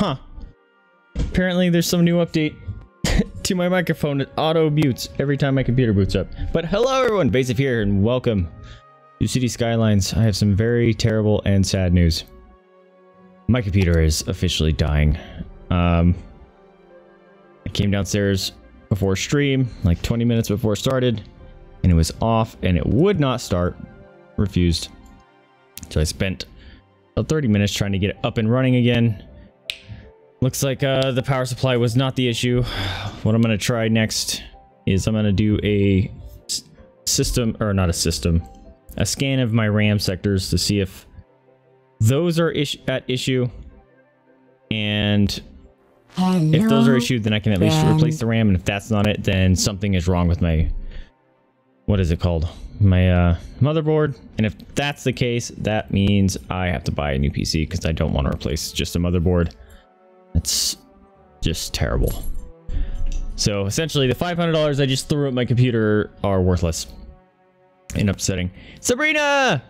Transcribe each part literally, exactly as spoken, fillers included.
Huh. Apparently there's some new update to my microphone that auto mutes every time my computer boots up. But hello everyone, Vaesive here and welcome to Cities: Skylines. I have some very terrible and sad news. My computer is officially dying. Um, I came downstairs before stream, like twenty minutes before it started, and it was off and it would not start. Refused. So I spent about thirty minutes trying to get it up and running again. Looks like uh, the power supply was not the issue. What I'm going to try next is I'm going to do a system, or not a system, a scan of my RAM sectors to see if those are is at issue. And Hello, if those are issued, then I can at least RAM. replace the RAM. And if that's not it, then something is wrong with my, what is it called? My uh, motherboard. And if that's the case, that means I have to buy a new P C because I don't want to replace just a motherboard. That's just terrible. So essentially the five hundred dollars I just threw at my computer are worthless and upsetting. Sabrina!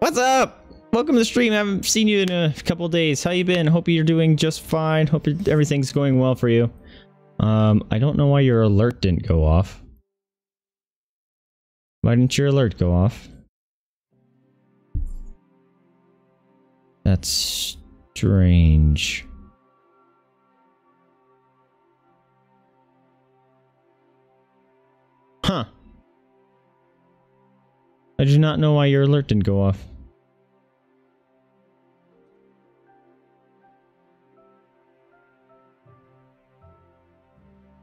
What's up? Welcome to the stream. I haven't seen you in a couple of days. How you been? Hope you're doing just fine. Hope everything's going well for you. Um, I don't know why your alert didn't go off. Why didn't your alert go off? That's strange. Huh. I do not know why your alert didn't go off.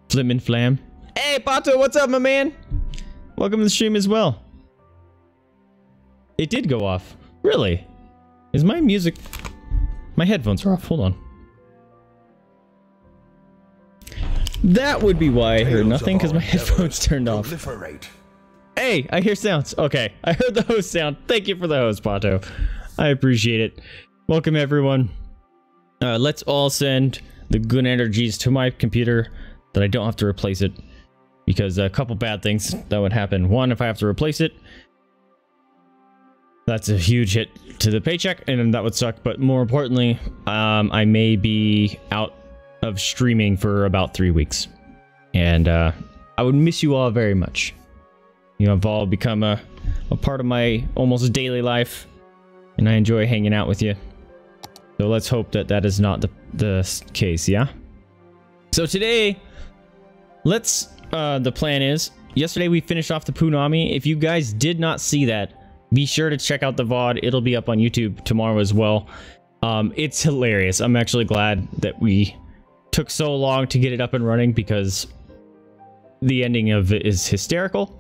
Flim and Flam. Hey, Pato, what's up, my man? Welcome to the stream as well. It did go off. Really? Is my music... My headphones are off. Hold on. That would be why I heard nothing, because my headphones turned off. Hey, I hear sounds. Okay, I heard the host sound. Thank you for the host, Pato. I appreciate it. Welcome, everyone. Uh, let's all send the good energies to my computer that I don't have to replace it, because a couple bad things that would happen. One, if I have to replace it, that's a huge hit to the paycheck, and that would suck. But more importantly, um, I may be out of streaming for about three weeks. And uh, I would miss you all very much. You know, I've all become a, a part of my almost daily life, and I enjoy hanging out with you. So let's hope that that is not the, the case, yeah? So today, let's, uh, the plan is, yesterday we finished off the Punami. If you guys did not see that, be sure to check out the V O D. It'll be up on YouTube tomorrow as well. Um, it's hilarious. I'm actually glad that we took so long to get it up and running, because the ending of it is hysterical.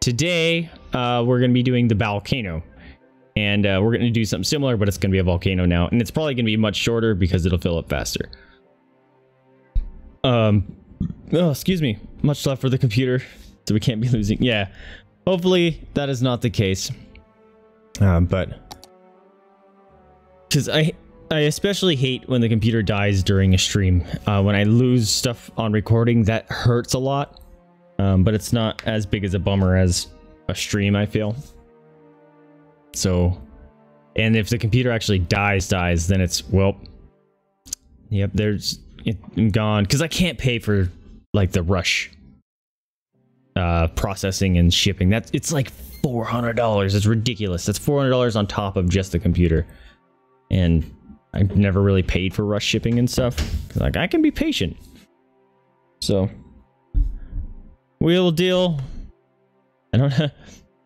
Today, uh, we're going to be doing the Bowelcano, and uh, we're going to do something similar, but it's going to be a volcano now, and it's probably going to be much shorter because it'll fill up faster. Um, oh, excuse me. Much love for the computer, so we can't be losing. Yeah, hopefully that is not the case. Um, but because I. I especially hate when the computer dies during a stream. Uh, when I lose stuff on recording, that hurts a lot. Um, but it's not as big as a bummer as a stream, I feel. So, and if the computer actually dies, dies, then it's, well, yep, there's, it, I'm gone. Because I can't pay for, like, the rush uh, processing and shipping. That's, it's like four hundred dollars. It's ridiculous. That's four hundred dollars on top of just the computer. And I've never really paid for rush shipping and stuff. Like, I can be patient. So, we'll deal. I don't know.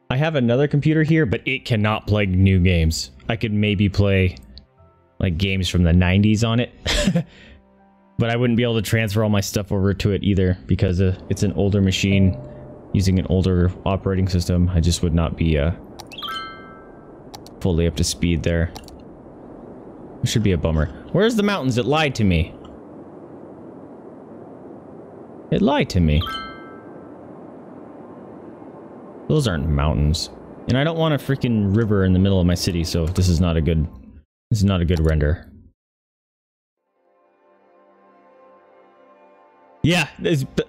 I have another computer here, but it cannot play new games. I could maybe play, like, games from the nineties on it. But I wouldn't be able to transfer all my stuff over to it either, because uh, it's an older machine using an older operating system. I just would not be uh, fully up to speed there. It should be a bummer. Where's the mountains? It lied to me. It lied to me. Those aren't mountains. And I don't want a freaking river in the middle of my city, so this is not a good... This is not a good render. Yeah,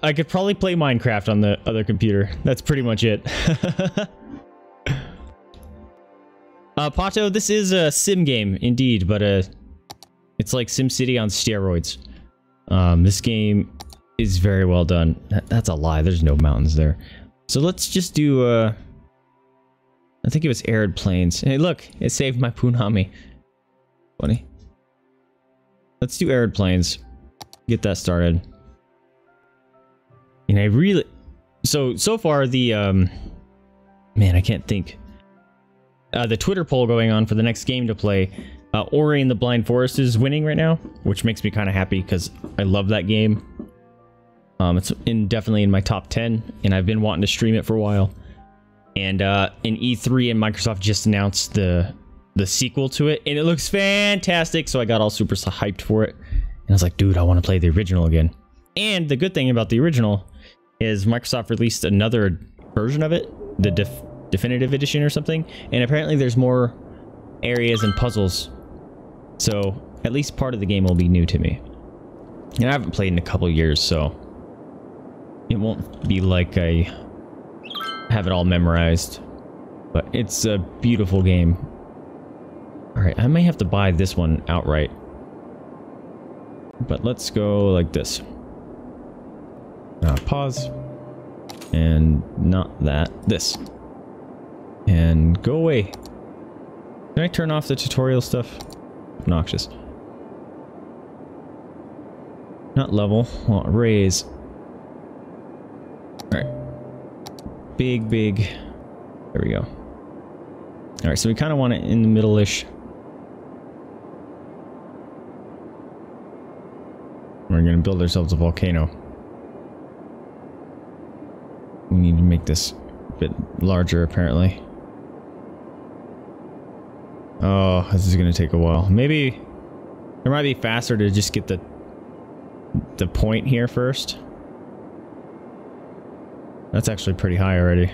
I could probably play Minecraft on the other computer. That's pretty much it. Uh, Pato, this is a sim game, indeed, but uh, It's like SimCity on steroids. Um, this game is very well done. That, that's a lie. There's no mountains there. So let's just do, uh, I think it was Arid Plains. Hey, look, it saved my Punami. Funny. Let's do Arid Plains. Get that started. And I really, so, so far the, um, man, I can't think. Uh, the Twitter poll going on for the next game to play, uh, Ori and the Blind Forest is winning right now, which makes me kind of happy because I love that game. Um, it's in definitely in my top ten, and I've been wanting to stream it for a while. And uh, in E three, and Microsoft just announced the the sequel to it, and it looks fantastic. So I got all super hyped for it, and I was like, dude, I want to play the original again. And the good thing about the original is Microsoft released another version of it, the def Definitive Edition or something, and apparently there's more areas and puzzles, so at least part of the game will be new to me. And I haven't played in a couple years, so it won't be like I have it all memorized, but it's a beautiful game. Alright, I may have to buy this one outright, but let's go like this. Uh, pause, and not that, this. And go away. Can I turn off the tutorial stuff? Obnoxious. Not level. Well, raise. Alright. Big, big. There we go. Alright, so we kind of want it in the middle-ish. We're going to build ourselves a volcano. We need to make this a bit larger, apparently. Oh, this is gonna take a while. Maybe it might be faster to just get the the point here first. That's actually pretty high already.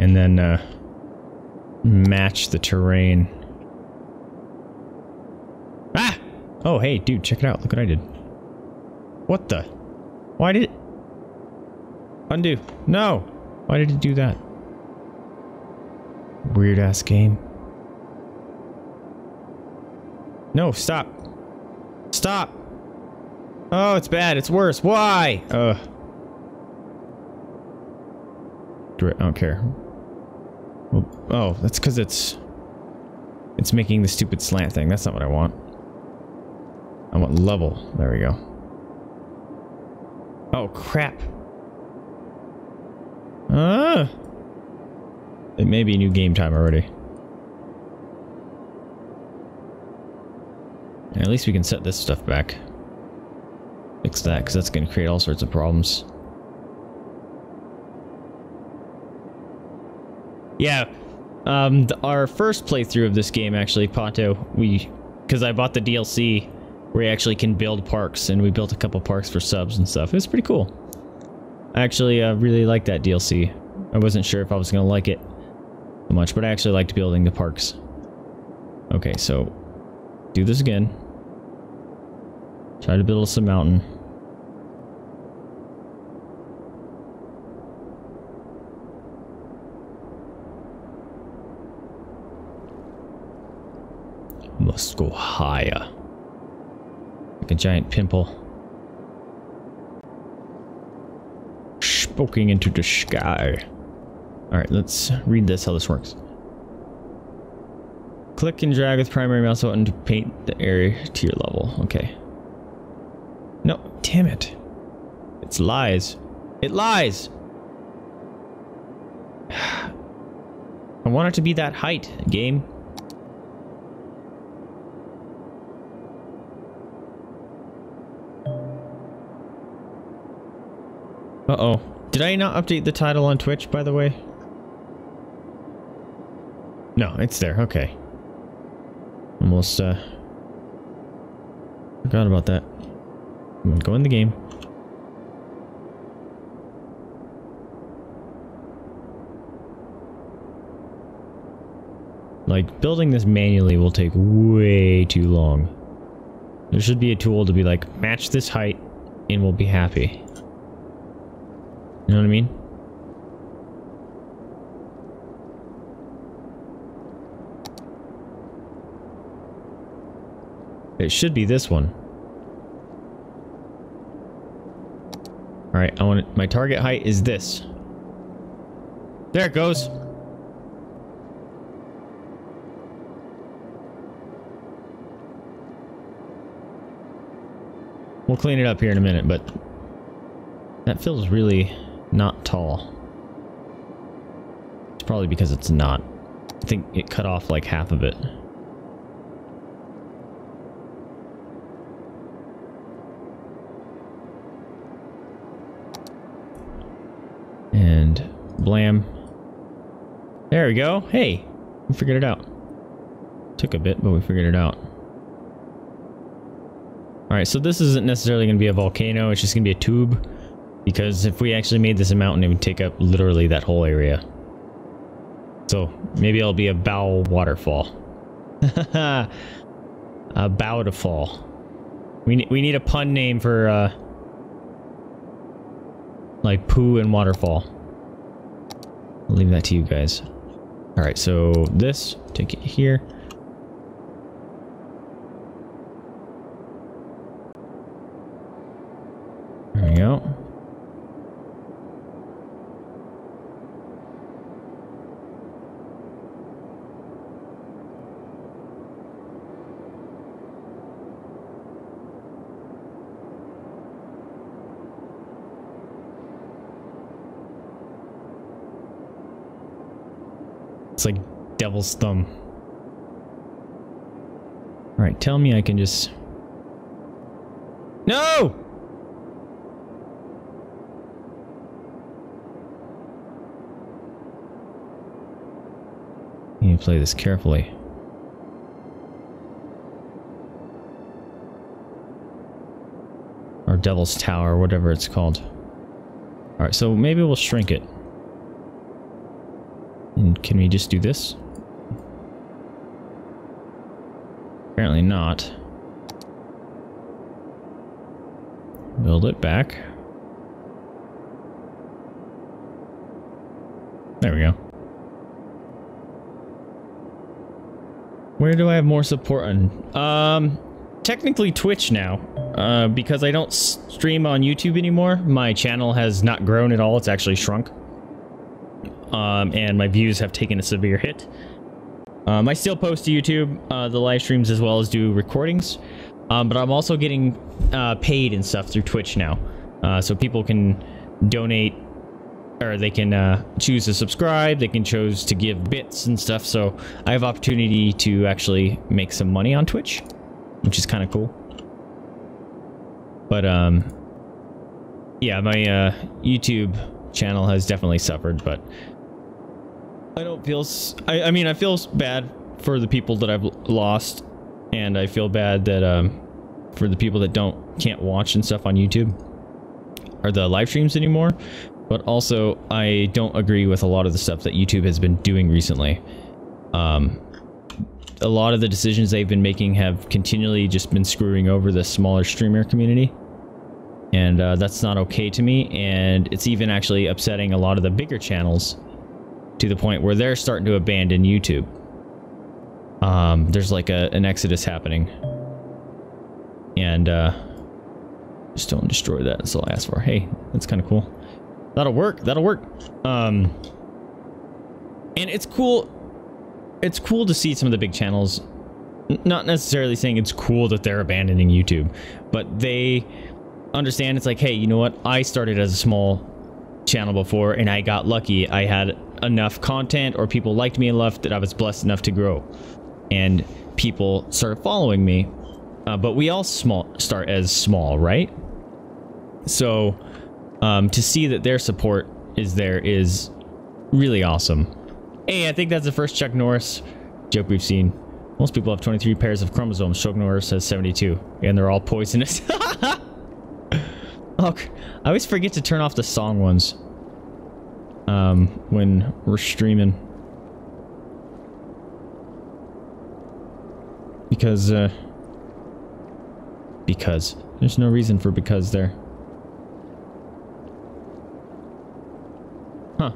And then uh, match the terrain. Ah! Oh, hey, dude, check it out. Look what I did. What the? Why did it? Undo. No! Why did it do that? Weird ass game. No, stop. Stop! Oh, it's bad. It's worse. Why? Uh. I don't care. Oh, that's because it's... It's making the stupid slant thing. That's not what I want. I want level. There we go. Oh, crap. Ah! It may be new game time already. At least we can set this stuff back. Fix that, because that's going to create all sorts of problems. Yeah, um, the, our first playthrough of this game, actually, Ponto, we, because I bought the D L C, where you actually can build parks, and we built a couple parks for subs and stuff. It was pretty cool. I actually uh, really liked that D L C. I wasn't sure if I was going to like it so much, but I actually liked building the parks. Okay, so... do this again. Try to build us a mountain. Must go higher. Like a giant pimple. Spoking into the sky. Alright, let's read this, how this works. Click and drag with primary mouse button to paint the area to your level. Okay. No, damn it. It lies. It lies! I want it to be that height, game. Uh-oh. Did I not update the title on Twitch, by the way? No, it's there. Okay. Almost, uh, forgot about that. I'm gonna go in the game. Like, building this manually will take way too long. There should be a tool to be like, match this height, and we'll be happy. You know what I mean? It should be this one. Alright, I want it. My target height is this. There it goes. We'll clean it up here in a minute, but that feels really not tall. It's probably because it's not. I think it cut off like half of it. And blam. There we go. Hey, we figured it out. Took a bit, but we figured it out. Alright, so this isn't necessarily going to be a volcano, it's just going to be a tube. Because if we actually made this a mountain, it would take up literally that whole area. So, maybe it'll be a bow waterfall. A bow to fall. We, we need a pun name for, uh... like, poo and waterfall. I'll leave that to you guys. Alright, so this, take it here. There we go. It's like devil's thumb. All right, tell me I can just... No! You need to play this carefully. Or Devil's Tower, whatever it's called. All right, so maybe we'll shrink it. And can we just do this? Apparently not. Build it back. There we go. Where do I have more support on? Um, technically Twitch now. Uh, because I don't stream on YouTube anymore. My channel has not grown at all. It's actually shrunk. Um, and my views have taken a severe hit. Um, I still post to YouTube, uh, the live streams as well as do recordings. Um, but I'm also getting uh, paid and stuff through Twitch now. Uh, so people can donate, or they can uh, choose to subscribe, they can choose to give bits and stuff. So I have opportunity to actually make some money on Twitch, which is kind of cool. But um, yeah, my uh, YouTube channel has definitely suffered, but... I don't feel... I, I mean, I feel bad for the people that I've lost, and I feel bad that um, for the people that don't can't watch and stuff on YouTube or the live streams anymore. But also, I don't agree with a lot of the stuff that YouTube has been doing recently. Um, a lot of the decisions they've been making have continually just been screwing over the smaller streamer community, and uh, that's not okay to me. And it's even actually upsetting a lot of the bigger channels, to the point where they're starting to abandon YouTube. Um, there's like a, an exodus happening. And uh, just don't destroy that, that's all I ask for. Hey, that's kind of cool. That'll work, that'll work. Um, and it's cool. It's cool to see some of the big channels. Not necessarily saying it's cool that they're abandoning YouTube, but they understand it's like, hey, you know what? I started as a small channel before and I got lucky. I had enough content, or people liked me enough that I was blessed enough to grow, and people started following me. Uh, but we all small start as small, right? So um, to see that their support is there is really awesome. Hey, I think that's the first Chuck Norris joke we've seen. Most people have twenty-three pairs of chromosomes. Chuck Norris has seventy-two, and they're all poisonous. Oh, I always forget to turn off the song ones. Um, when we're streaming, because uh, because there's no reason for because there, huh?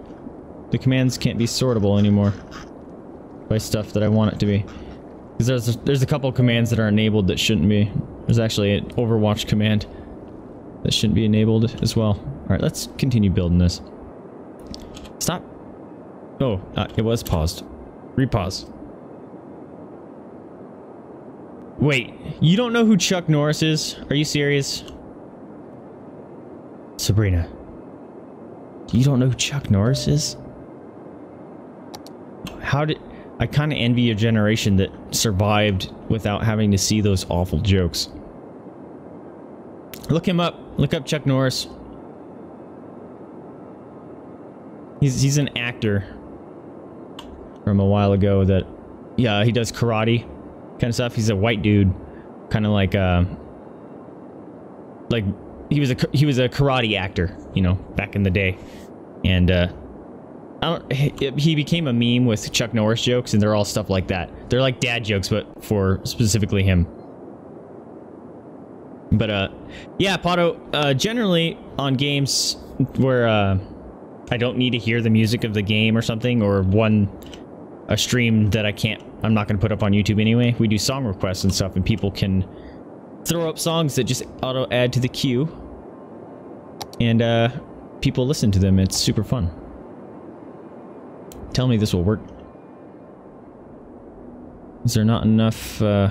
The commands can't be sortable anymore by stuff that I want it to be. Because there's, there's a couple commands that are enabled that shouldn't be. There's actually an Overwatch command that shouldn't be enabled as well. Alright, let's continue building this. Stop. Oh, uh, it was paused. Repause. Wait, you don't know who Chuck Norris is? Are you serious? Sabrina. You don't know who Chuck Norris is? How did... I kind of envy a generation that survived without having to see those awful jokes. Look him up. Look up Chuck Norris. He's, he's an actor from a while ago that... Yeah, he does karate kind of stuff. He's a white dude. Kind of like... Uh, like... He was a he was a karate actor, you know, back in the day, and uh, I don't. He became a meme with Chuck Norris jokes, and they're all stuff like that. They're like dad jokes, but for specifically him. But uh, yeah, Pato. Uh, generally on games where uh, I don't need to hear the music of the game or something, or one a stream that I can't, I'm not going to put up on YouTube anyway. We do song requests and stuff, and people can throw up songs that just auto add to the queue. And, uh, people listen to them. It's super fun. Tell me this will work. Is there not enough, uh...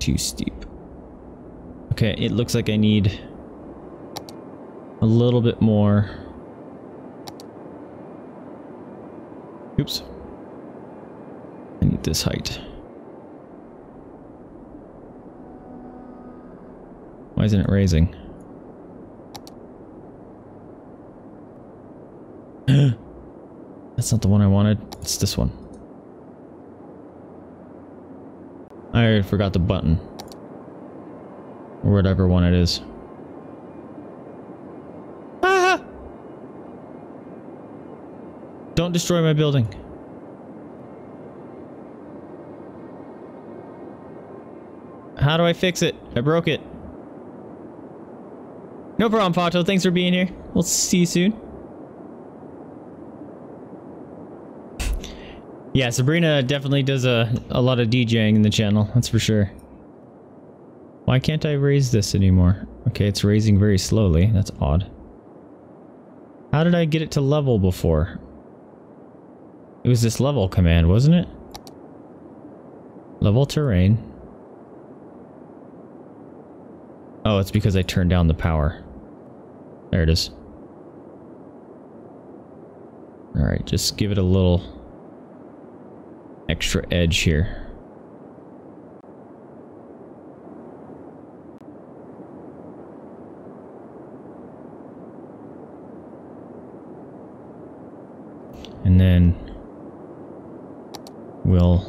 too steep. Okay, it looks like I need a little bit more. Oops. I need this height. Why isn't it raising? That's not the one I wanted. It's this one. I forgot the button. Or whatever one it is. Ah! Don't destroy my building. How do I fix it? I broke it. No problem, Pato. Thanks for being here. We'll see you soon. Yeah, Sabrina definitely does a, a lot of DJing in the channel. That's for sure. Why can't I raise this anymore? Okay, it's raising very slowly. That's odd. How did I get it to level before? It was this level command, wasn't it? Level terrain. Oh, it's because I turned down the power. There it is. Alright, just give it a little extra edge here. And then we'll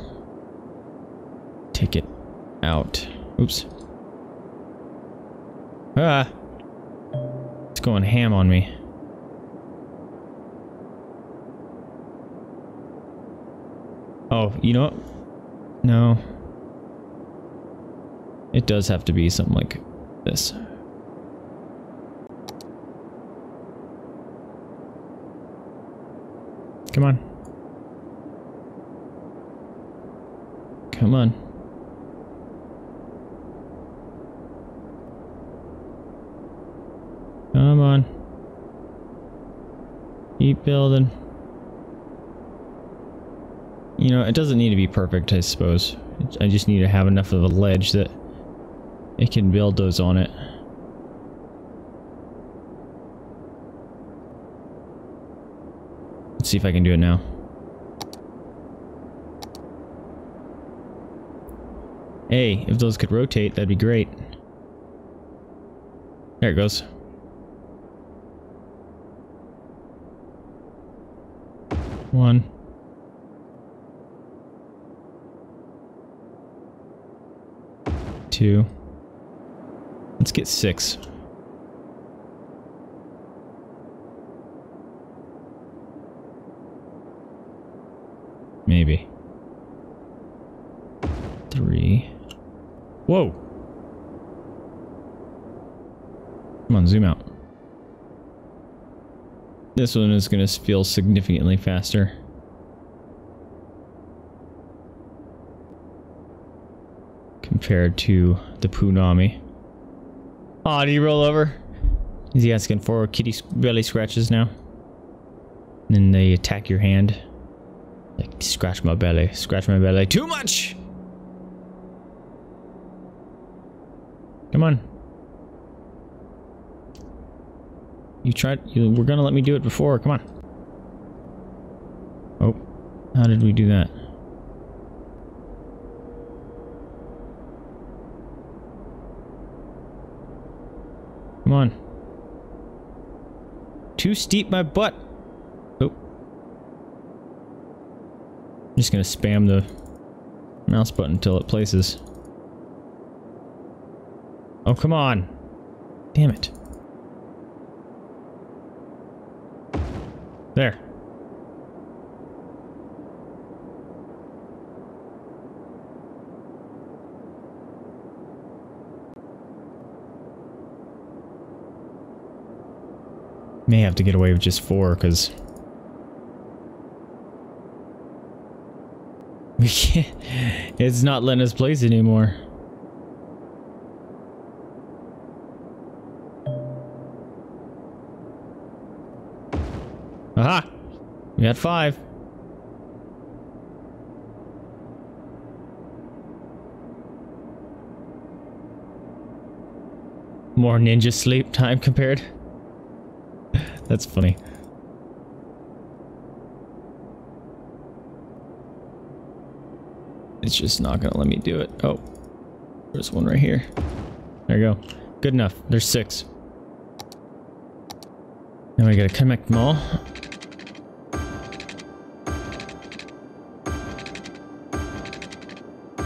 take it out. Oops. Ah, it's going ham on me. Oh, you know what? No. It does have to be something like this. Come on. Come on. Come on. Keep building. You know, it doesn't need to be perfect, I suppose. I just need to have enough of a ledge that it can build those on it. Let's see if I can do it now. Hey, if those could rotate, that'd be great. There it goes. One. Two. Let's get six. Maybe. Three. Whoa! Come on, zoom out. This one is going to feel significantly faster. compared to the Punami. Aw, oh, did he roll over? Is he asking for kitty belly scratches now? And then they attack your hand. Like, scratch my belly, scratch my belly. Too much! Come on. You tried, you were gonna let me do it before, come on. Oh, how did we do that? Come on. Too steep my butt. Oh. I'm just gonna spam the mouse button until it places. Oh, come on. Damn it. There. May have to get away with just four, because we can't. It's not letting us place anymore. Aha! We got five. More ninja sleep time compared. That's funny. It's just not gonna let me do it. Oh, there's one right here. There you go. Good enough. There's six. Now we gotta connect them all.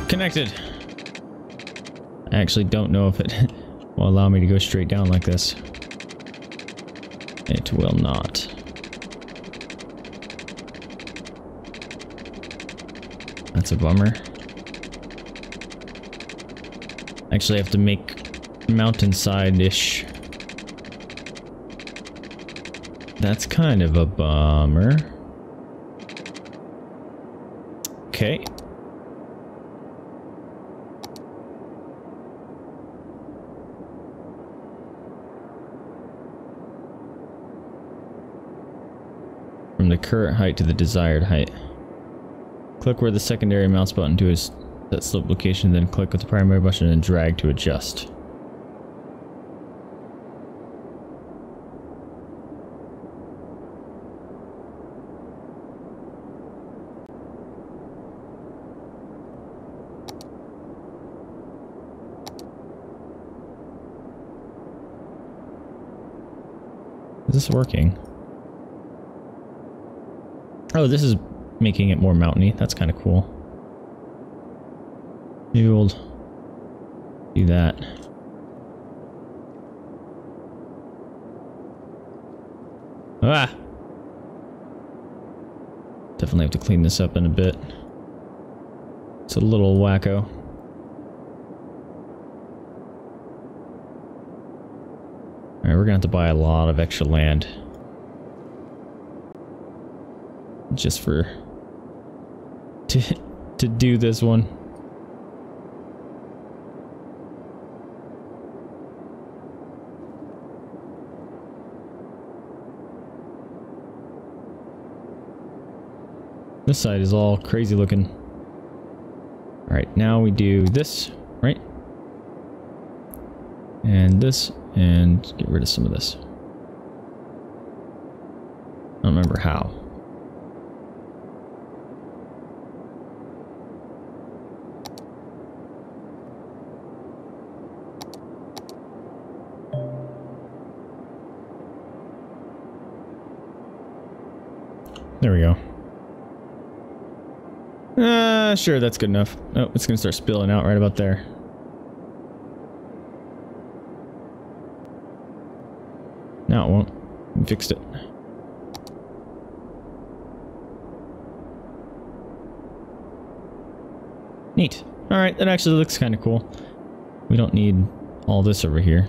Connected. I actually don't know if it will allow me to go straight down like this. It will not. That's a bummer. Actually, I have to make mountainside-ish. That's kind of a bummer. Okay. From the current height to the desired height. Click where the secondary mouse button to is that slope location, then click with the primary button and drag to adjust. Is this working? Oh, this is making it more mountainy. That's kind of cool. Maybe we'll do that. Ah! Definitely have to clean this up in a bit. It's a little wacko. Alright, we're gonna have to buy a lot of extra land. Just for to to do this one. This side is all crazy looking. All right, now we do this, right? And this, and get rid of some of this. I don't remember how. There we go. Uh, sure, that's good enough. Oh, it's gonna start spilling out right about there. No, it won't. We fixed it. Neat. Alright, that actually looks kind of cool. We don't need all this over here.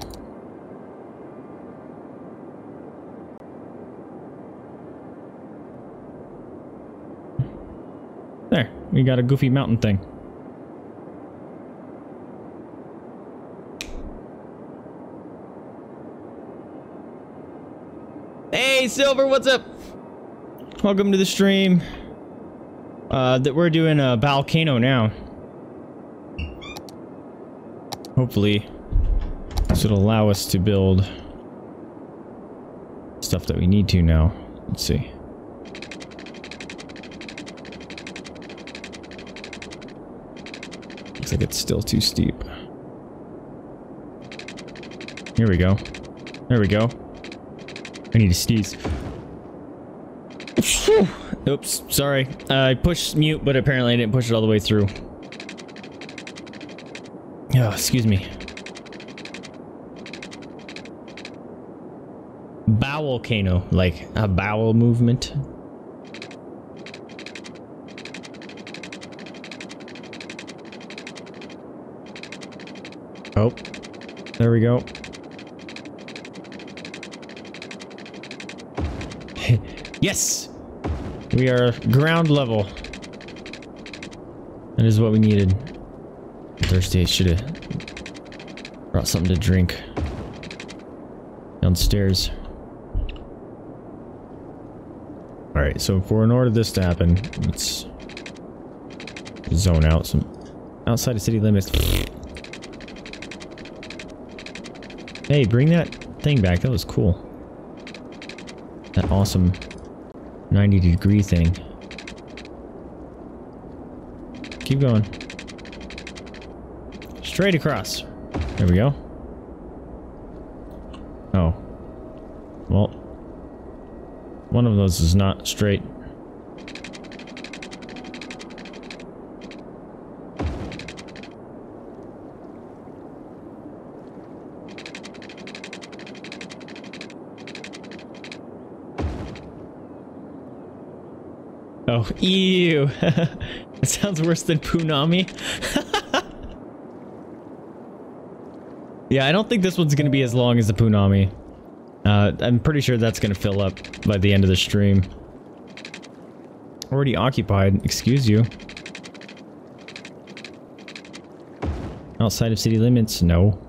There, we got a goofy mountain thing. Hey, Silver, what's up? Welcome to the stream. Uh, that we're doing a uh, Bowelcano now. Hopefully, this will allow us to build stuff that we need to now. Let's see. Looks like it's still too steep. Here we go. There we go. I need to sneeze. Oops, sorry. Uh, I pushed mute, but apparently I didn't push it all the way through. Oh, excuse me. Bowelcano, like a bowel movement. Oh, there we go. Yes! We are ground level. That is what we needed. Thursday, I should have brought something to drink downstairs. Alright, so for in order this to happen, let's zone out some outside of city limits. Hey, bring that thing back. That was cool. That awesome ninety degree thing. Keep going. Straight across. There we go. Oh. Well. One of those is not straight. Oh, ew. That sounds worse than Punami. Yeah, I don't think this one's going to be as long as the Punami. Uh, I'm pretty sure that's going to fill up by the end of the stream. Already occupied, excuse you. Outside of city limits, no.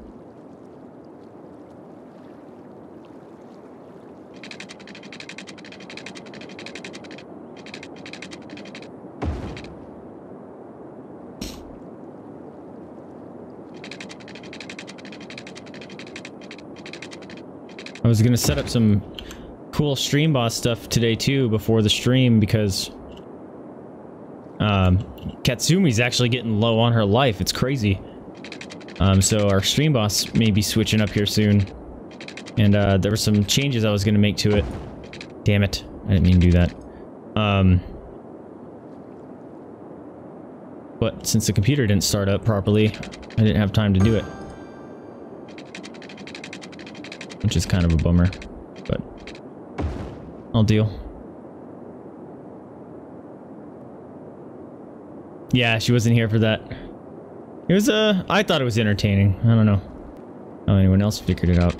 I was gonna set up some cool stream boss stuff today too before the stream because um, Katsumi's actually getting low on her life. It's crazy. Um, so our stream boss may be switching up here soon, and uh, there were some changes I was gonna make to it. Damn it! I didn't mean to do that. Um, but since the computer didn't start up properly, I didn't have time to do it. Which is kind of a bummer, but I'll deal. Yeah, she wasn't here for that. It was, uh, I thought it was entertaining. I don't know how anyone else figured it out.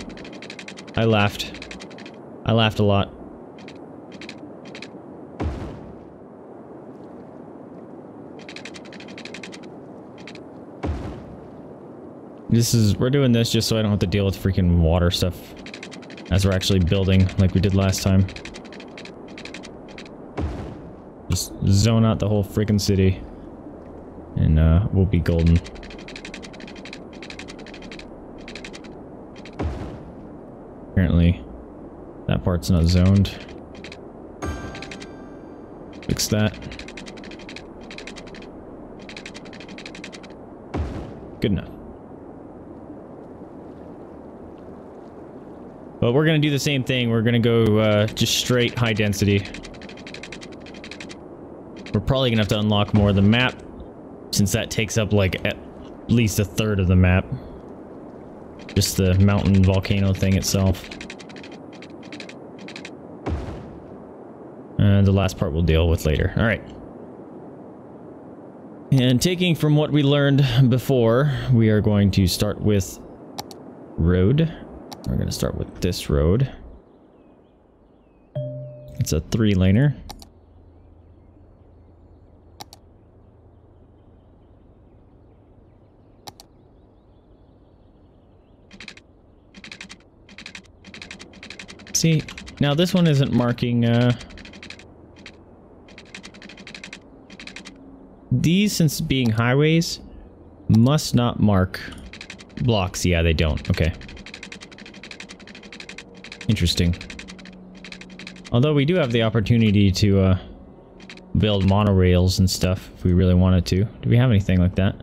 I laughed. I laughed a lot. This is, we're doing this just so I don't have to deal with freaking water stuff as we're actually building like we did last time. Just zone out the whole freaking city and uh, we'll be golden. Apparently that part's not zoned. Fix that. Good enough. But we're gonna do the same thing. We're gonna go uh, just straight high density. We're probably gonna have to unlock more of the map, since that takes up like at least a third of the map. Just the mountain volcano thing itself. And the last part we'll deal with later. All right. And taking from what we learned before, we are going to start with road. We're gonna start with this road. It's a three-laner. See, Now this one isn't marking, uh... these, since being highways, must not mark blocks. Yeah, they don't. Okay. Interesting. Although we do have the opportunity to, uh... build monorails and stuff if we really wanted to. Do we have anything like that?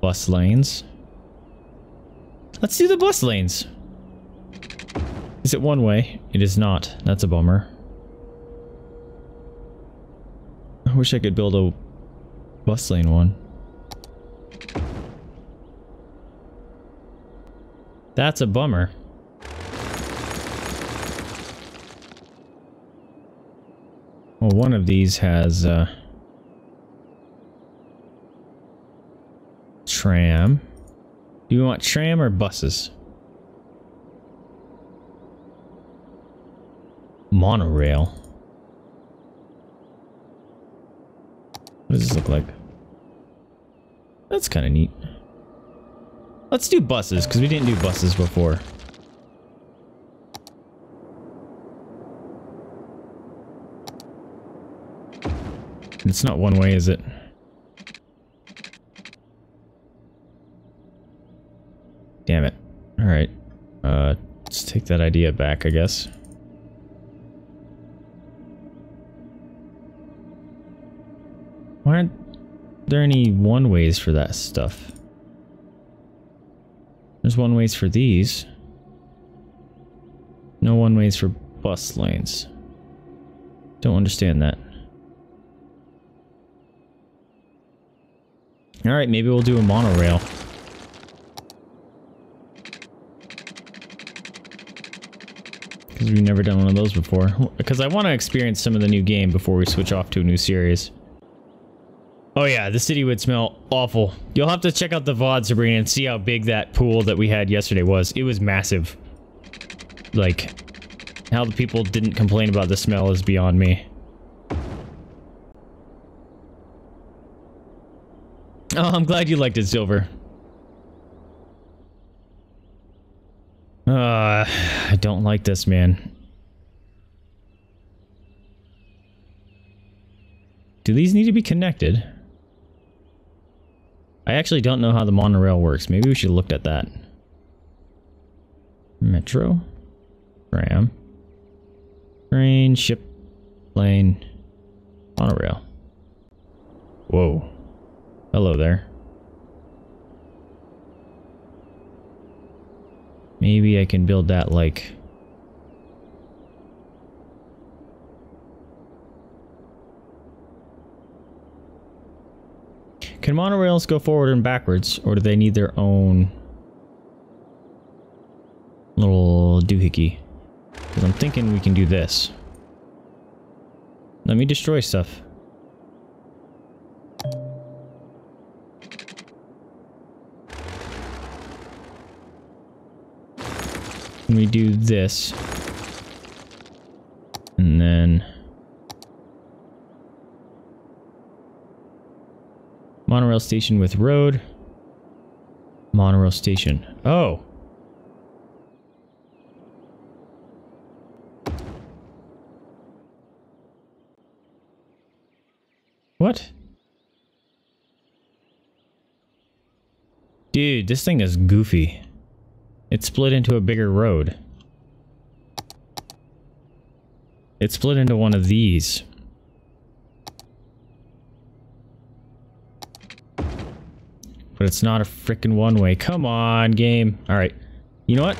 Bus lanes. Let's do the bus lanes. Is it one way? It is not. That's a bummer. I wish I could build a bus lane one. That's a bummer. Well, one of these has uh tram. Do you want tram or buses? Monorail. What does this look like? That's kind of neat. Let's do buses, because we didn't do buses before. It's not one way, is it? Damn it. Alright. Uh, let's take that idea back, I guess. Why aren't there any one ways for that stuff? There's one ways for these. No one ways for bus lanes. Don't understand that. Alright, maybe we'll do a monorail. Because we've never done one of those before. Because I want to experience some of the new game before we switch off to a new series. Oh yeah, the city would smell awful. You'll have to check out the V O D, Sabrina, and see how big that pool that we had yesterday was. It was massive. Like, how the people didn't complain about the smell is beyond me. Oh, I'm glad you liked it, Silver. Uh, I don't like this, man. Do these need to be connected? I actually don't know how the monorail works. Maybe we should have looked at that. Metro. Tram. Train, ship, plane, monorail. Whoa. Hello there. Maybe I can build that like... Can monorails go forward and backwards, or do they need their own little doohickey? Because I'm thinking we can do this. Let me destroy stuff. We do this, and then monorail station with road, monorail station. Oh, what? Dude, this thing is goofy. It's split into a bigger road. It's split into one of these. But it's not a frickin' one-way. Come on, game. Alright. You know what?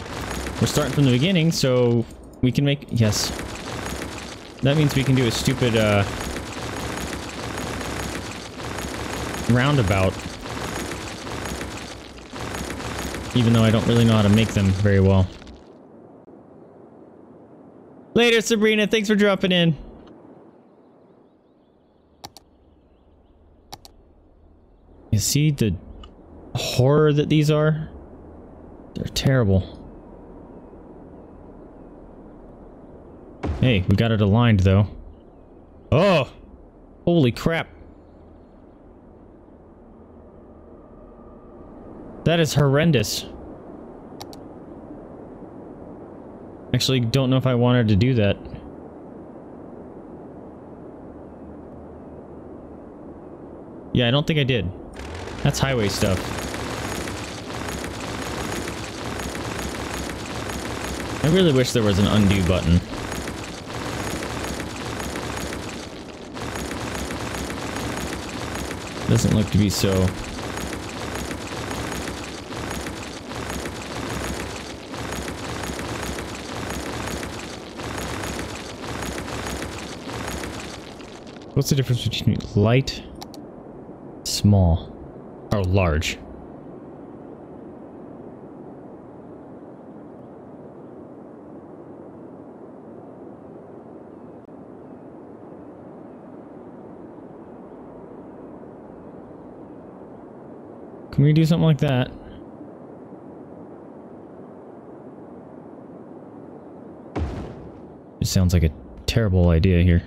We're starting from the beginning, so we can make... Yes. That means we can do a stupid, uh... roundabout. Even though I don't really know how to make them very well. Later, Sabrina. Thanks for dropping in. You see the horror that these are? They're terrible. Hey, we got it aligned, though. Oh! Holy crap. That is horrendous. Actually, don't know if I wanted to do that. Yeah, I don't think I did. That's highway stuff. I really wish there was an undo button. Doesn't look to be so. What's the difference between light, small, or large? Can we do something like that? It sounds like a terrible idea here.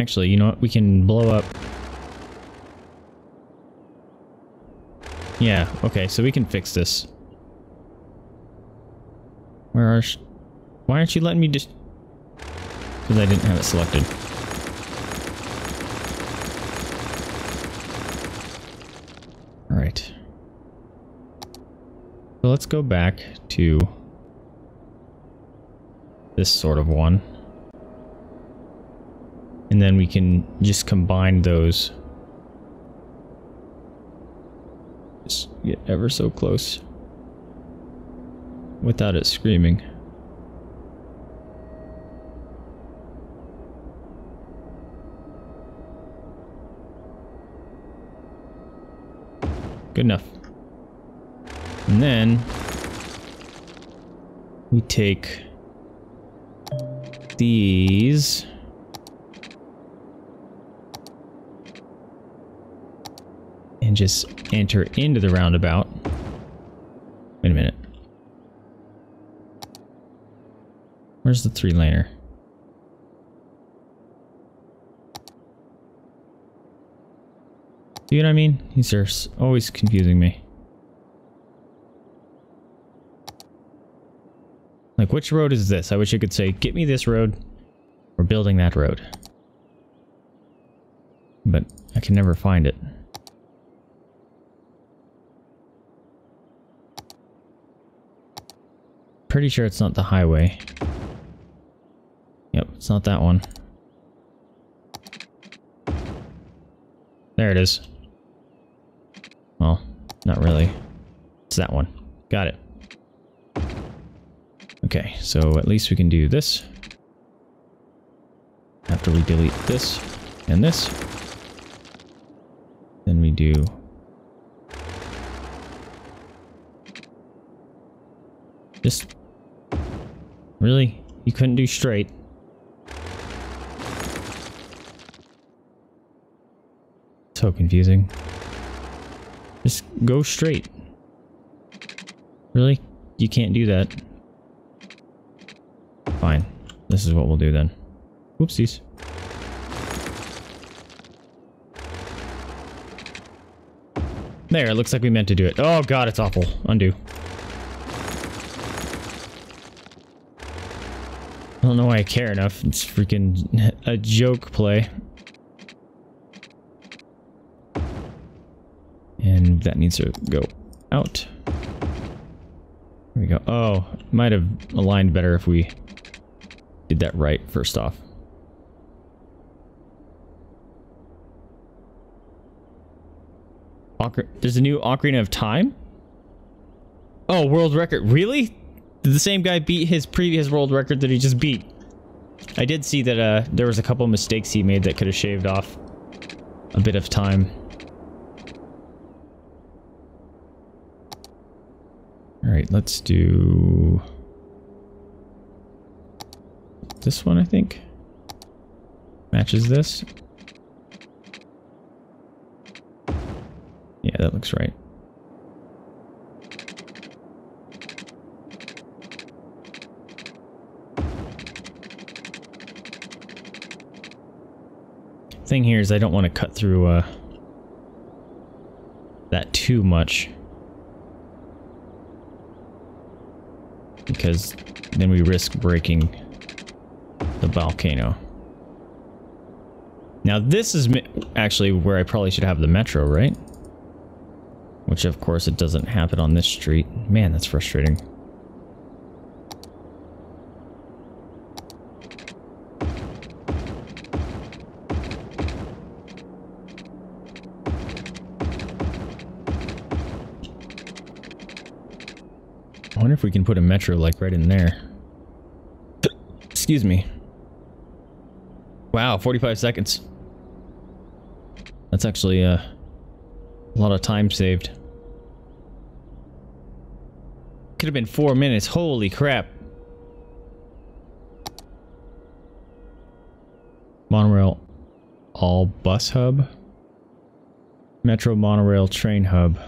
Actually, you know what? We can blow up. Yeah, okay, so we can fix this. Where are... Sh Why aren't you letting me just... Because I didn't have it selected. Alright. So let's go back to... this sort of one. And then we can just combine those. Just get ever so close. Without it screaming. Good enough. And then we take these. And just enter into the roundabout. Wait a minute. Where's the three laner? Do you know what I mean? These are always confusing me. Like, which road is this? I wish I could say, get me this road. We're building that road. But I can never find it. Pretty sure it's not the highway. Yep, it's not that one. There it is. Well, not really. It's that one. Got it. Okay, so at least we can do this. After we delete this and this. Then we do... Just... Really? You couldn't do straight. So confusing. Just go straight. Really? You can't do that. Fine. This is what we'll do then. Whoopsies. There, it looks like we meant to do it. Oh god, it's awful. Undo. I don't know why I care enough. It's freaking a joke play. And that needs to go out. There we go. Oh, it might have aligned better if we did that right first off. Ocar- There's a new Ocarina of Time? Oh, world record. Really? Did the same guy beat his previous world record that he just beat? I did see that uh, there was a couple mistakes he made that could have shaved off a bit of time. Alright, let's do... this one, I think. Matches this. Yeah, that looks right. Thing here is I don't want to cut through uh, that too much. because then we risk breaking the volcano. Now this is actually where I probably should have the metro, right? Which of course it doesn't happen on this street. Man, that's frustrating. I wonder if we can put a metro like right in there. Excuse me. Wow, forty-five seconds. That's actually uh, a lot of time saved. Could have been four minutes. Holy crap. Monorail all bus hub. Metro monorail train hub.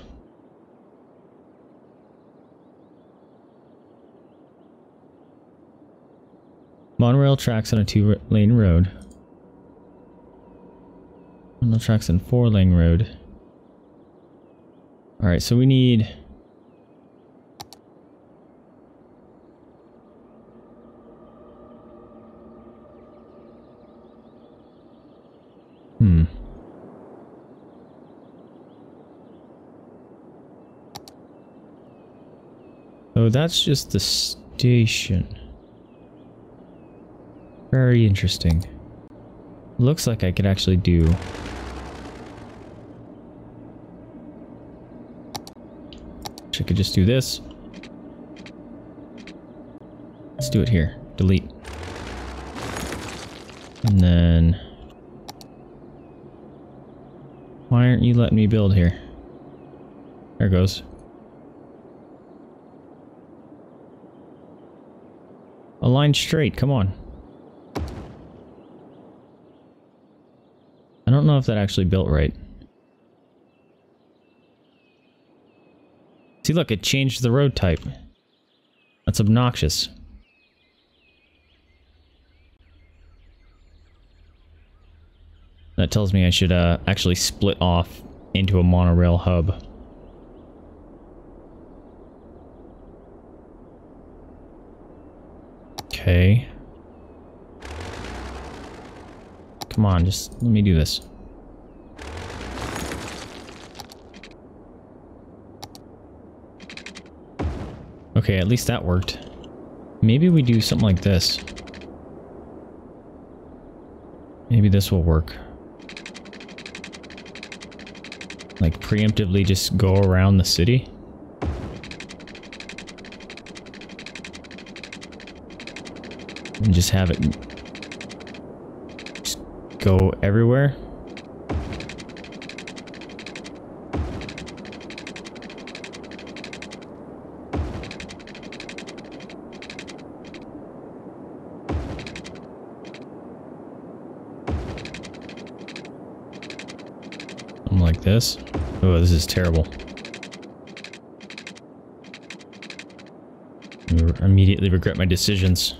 Monorail tracks on a two-lane road. Monorail tracks on four-lane road. Alright, so we need... Hmm. Oh, that's just the station. Very interesting. Looks like I could actually do... I could just do this. Let's do it here. Delete. And then... Why aren't you letting me build here? There it goes. A line straight, come on. I don't know if that actually built right. See, look, it changed the road type. That's obnoxious. That tells me I should uh, actually split off into a monorail hub. Okay. Come on, just let me do this. Okay, at least that worked. Maybe we do something like this. Maybe this will work. Like preemptively just go around the city. And just have it... go everywhere. I'm like this. Oh, this is terrible. I immediately regret my decisions.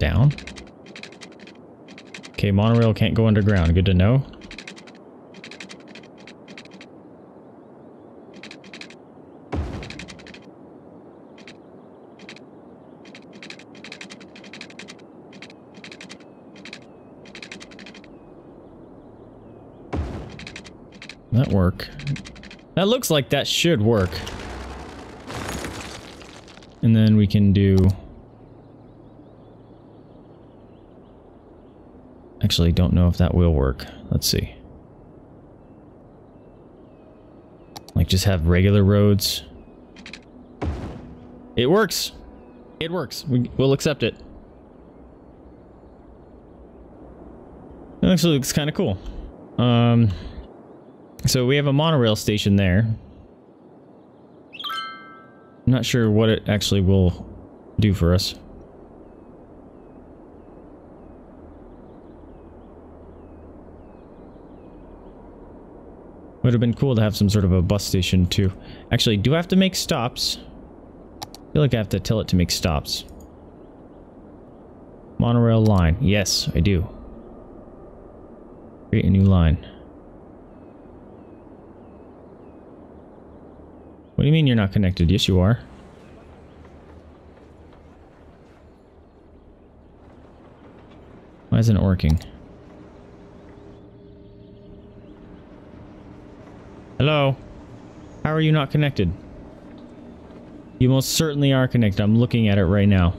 Down. Okay, monorail can't go underground. Good to know. That work. That looks like that should work. And then we can do... Actually, don't know if that will work. Let's see. Like, just have regular roads. It works! It works. We, we'll accept it. It actually looks kind of cool. Um, so we have a monorail station there. I'm not sure what it actually will do for us. Would have been cool to have some sort of a bus station too. Actually, do I have to make stops? I feel like I have to tell it to make stops. Monorail line. Yes, I do. Create a new line. What do you mean you're not connected? Yes, you are. Why isn't it working? Hello? How are you not connected? You most certainly are connected. I'm looking at it right now.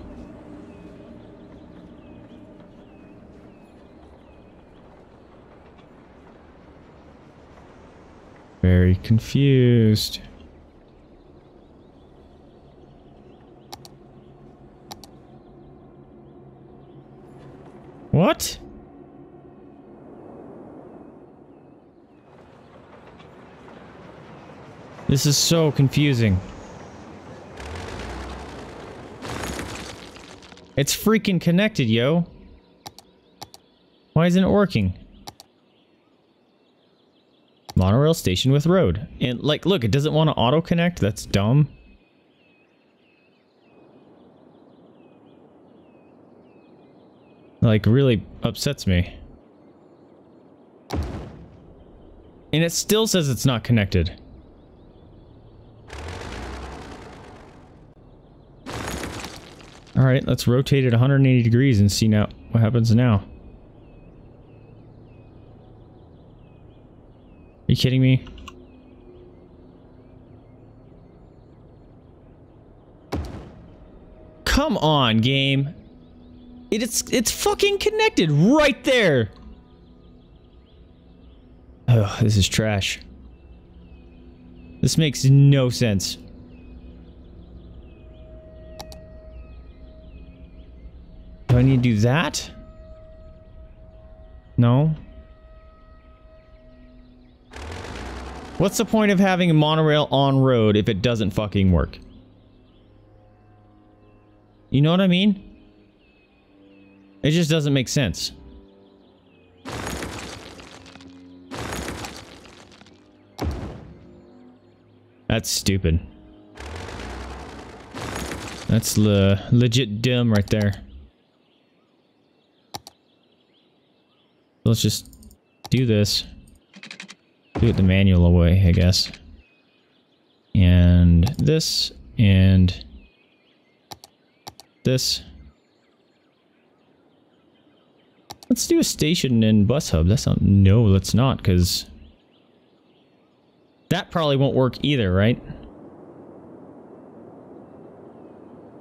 Very confused. What? This is so confusing. It's freaking connected, yo. Why isn't it working? Monorail station with road. And like, look, it doesn't want to auto connect. That's dumb. Like, really upsets me. And it still says it's not connected. All right, let's rotate it one hundred eighty degrees and see now what happens now. Are you kidding me? Come on, game. It's it's fucking connected right there. Oh, this is trash. This makes no sense. Do I need to do that? No. What's the point of having a monorail on road if it doesn't fucking work? You know what I mean? It just doesn't make sense. That's stupid. That's le- legit dumb right there. Let's just do this. Do it the manual way, I guess. And this, and this. Let's do a station and bus hub. That's not... No, let's not, because... that probably won't work either, right?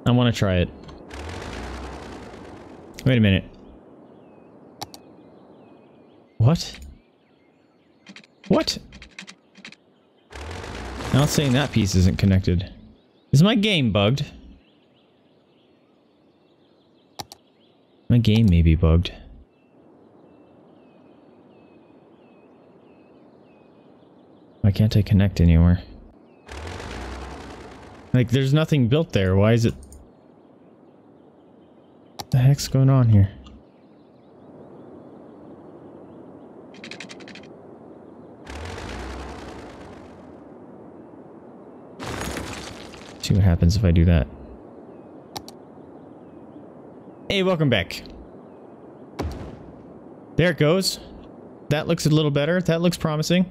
I want to try it. Wait a minute. What? What? Now it's saying that piece isn't connected. Is my game bugged? My game may be bugged. Why can't I connect anywhere? Like, there's nothing built there. Why is it... What the heck's going on here? Let's see what happens if I do that. Hey, welcome back. There it goes. That looks a little better. That looks promising.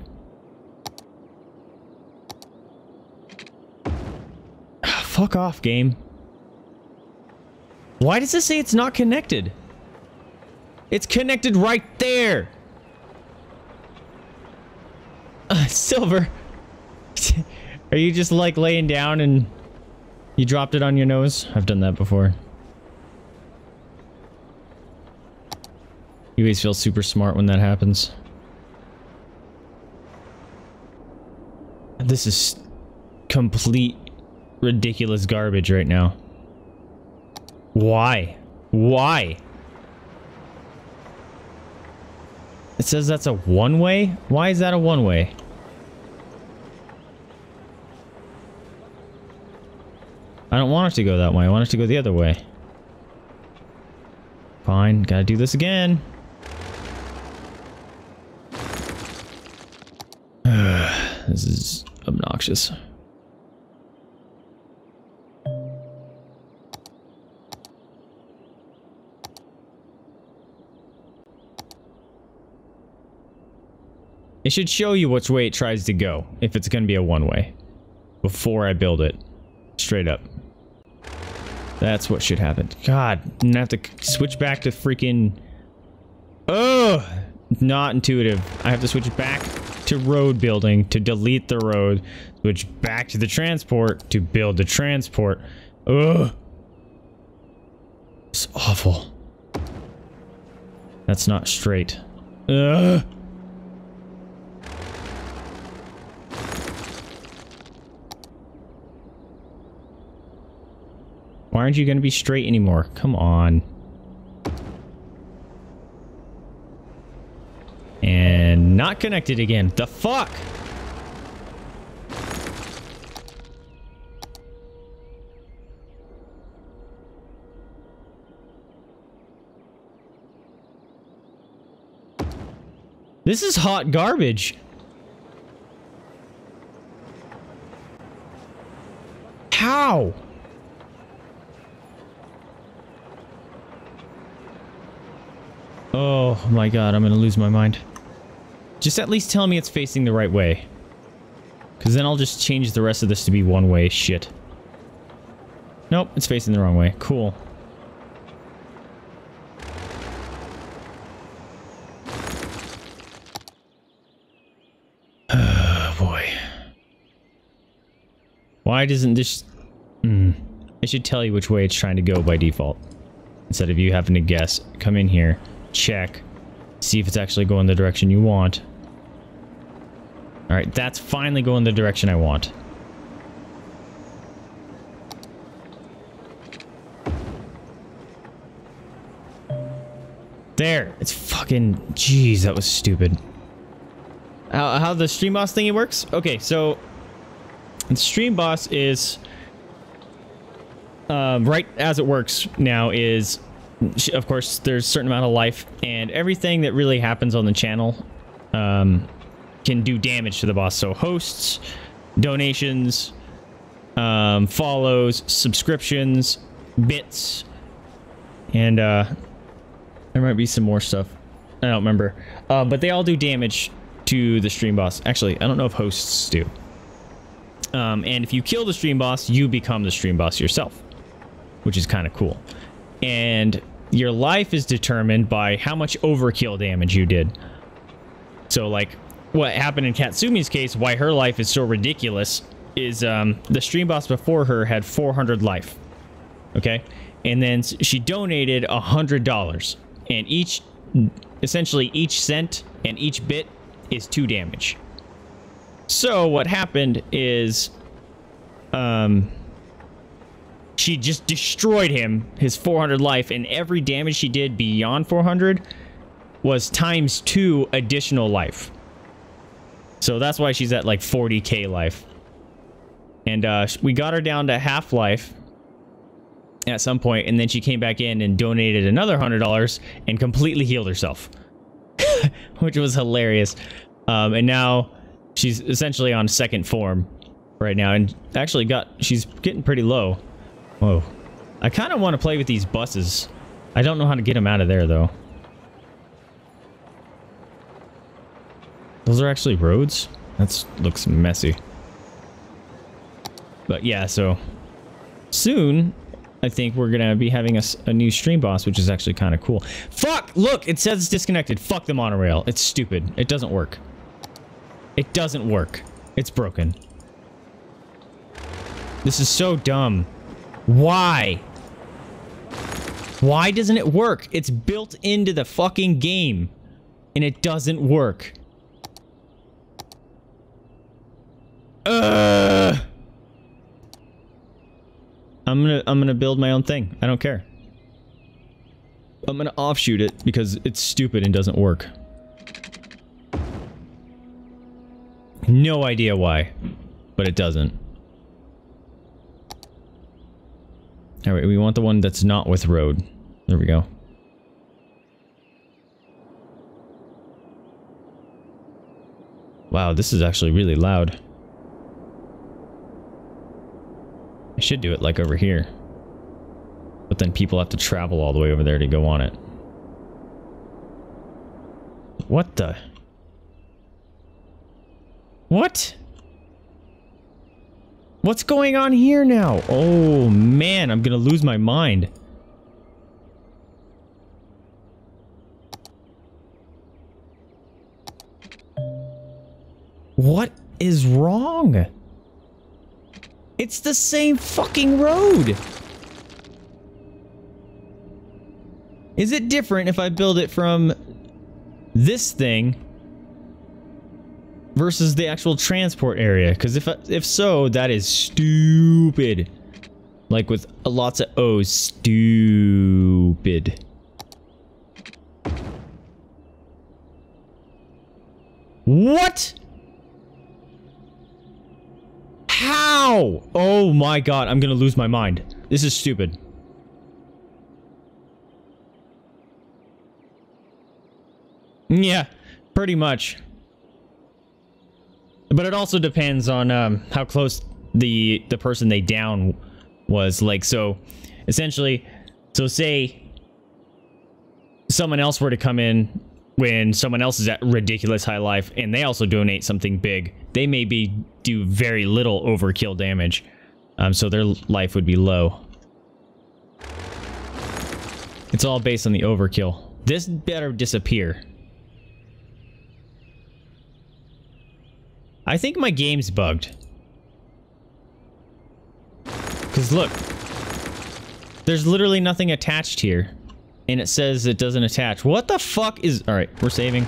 Fuck off, game. Why does this say it's not connected? It's connected right there. Uh, Silver. Are you just like laying down and you dropped it on your nose? I've done that before. You always feel super smart when that happens. This is complete ridiculous garbage right now. Why? Why? It says that's a one-way? Why is that a one-way? I don't want it to go that way. I want it to go the other way. Fine. Gotta do this again. This is obnoxious. It should show you which way it tries to go, if it's going to be a one-way, before I build it. Straight up. That's what should happen. God, I'm going to have to switch back to freaking... Ugh! Not intuitive. I have to switch back to road building to delete the road, switch back to the transport to build the transport. Ugh! It's awful. That's not straight. Ugh! Why aren't you going to be straight anymore? Come on. And not connected again. The fuck? This is hot garbage. How? Oh my god, I'm gonna lose my mind. Just at least tell me it's facing the right way. Because then I'll just change the rest of this to be one-way shit. Nope, it's facing the wrong way. Cool. Oh boy. Why doesn't this... Mm. It should tell you which way it's trying to go by default. Instead of you having to guess. Come in here. Check. See if it's actually going the direction you want. Alright, that's finally going the direction I want. There! It's fucking... Jeez, that was stupid. How, how the Stream Boss thingy works? Okay, so... The Stream Boss is... Uh, right as it works now is... Of course, there's a certain amount of life, and everything that really happens on the channel um, can do damage to the boss. So hosts, donations, um, follows, subscriptions, bits, and uh, there might be some more stuff. I don't remember. Uh, but they all do damage to the stream boss. Actually, I don't know if hosts do. Um, and if you kill the stream boss, you become the stream boss yourself, which is kind of cool. And your life is determined by how much overkill damage you did. So, like, what happened in Katsumi's case, why her life is so ridiculous, is um, the stream boss before her had four hundred life. Okay? And then she donated one hundred dollars. And each, essentially each cent and each bit is two damage. So, what happened is... Um... She just destroyed him, his four hundred life, and every damage she did beyond four hundred was times two additional life. So that's why she's at like forty K life. And uh, we got her down to half life at some point, and then she came back in and donated another one hundred dollars and completely healed herself, which was hilarious. Um, and now she's essentially on second form right now, and actually got she's getting pretty low. Whoa. I kind of want to play with these buses. I don't know how to get them out of there, though. Those are actually roads? That looks messy. But yeah, so... Soon, I think we're going to be having a, a new stream boss, which is actually kind of cool. Fuck! Look! It says it's disconnected. Fuck the monorail. It's stupid. It doesn't work. It doesn't work. It's broken. This is so dumb. Why? Why doesn't it work? It's built into the fucking game. And it doesn't work. Uh, I'm gonna I'm gonna build my own thing. I don't care. I'm gonna offshoot it because it's stupid and doesn't work. No idea why, but it doesn't. Alright, we want the one that's not with road. There we go. Wow, this is actually really loud. I should do it like over here. But then people have to travel all the way over there to go on it. What the? What? What's going on here now? Oh man, I'm gonna lose my mind. What is wrong? It's the same fucking road. Is it different if I build it from this thing versus the actual transport area? Because if if so, that is stupid. Like with lots of O's, stupid. What? How? Oh my god, I'm gonna lose my mind. This is stupid. Yeah, pretty much. But it also depends on um, how close the the person they down was. Like, so essentially, so say someone else were to come in when someone else is at ridiculous high life and they also donate something big, they maybe do very little overkill damage. Um, so their life would be low. It's all based on the overkill. This better disappear. I think my game's bugged. Because look, there's literally nothing attached here. And it says it doesn't attach. What the fuck is... Alright, we're saving.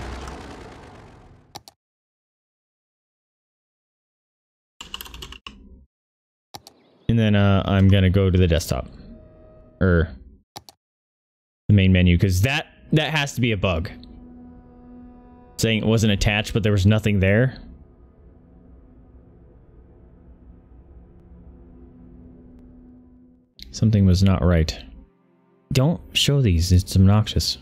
And then uh, I'm gonna go to the desktop. Or... the main menu, because that, that has to be a bug. Saying it wasn't attached, but there was nothing there. Something was not right. Don't show these, it's obnoxious.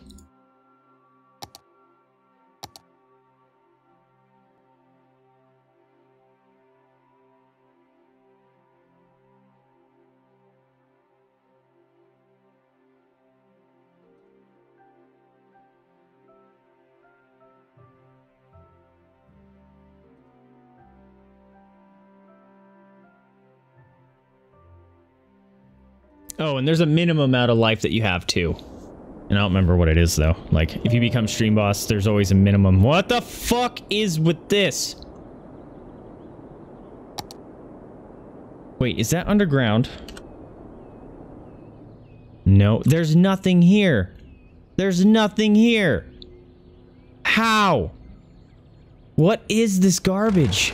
Oh, and there's a minimum amount of life that you have, too. And I don't remember what it is, though. Like, if you become stream boss, there's always a minimum. What the fuck is with this? Wait, is that underground? No, there's nothing here. There's nothing here. How? What is this garbage?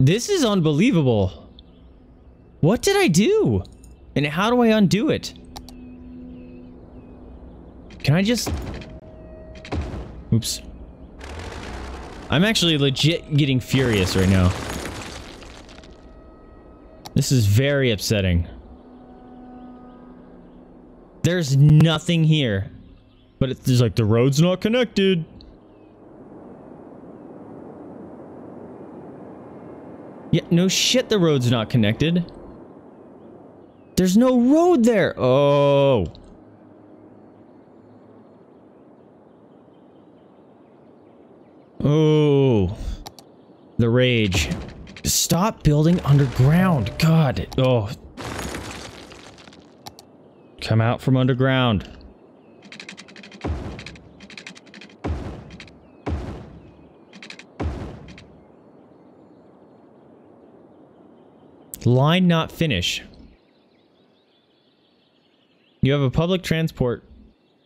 This is unbelievable. What did I do? And how do I undo it? Can I just... Oops. I'm actually legit getting furious right now. This is very upsetting. There's nothing here. But it's just like, the road's not connected. Yeah, no shit, the road's not connected. There's no road there. Oh. Oh. The rage. Stop building underground. God. Oh. Come out from underground. Line not finish. You have a public transport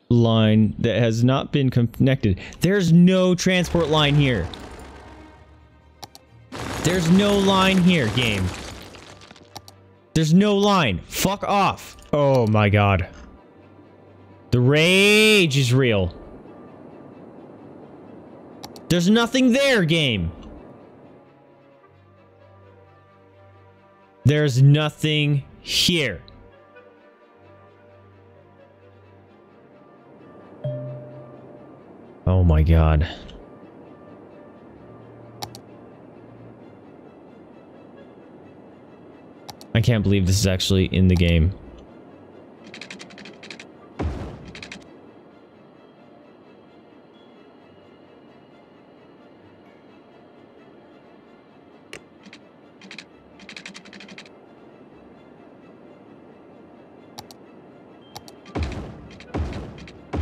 line that has not been connected. There's no transport line here. There's no line here, game. There's no line. Fuck off. Oh my god. The rage is real. There's nothing there, game. There's nothing here. Oh my god. I can't believe this is actually in the game.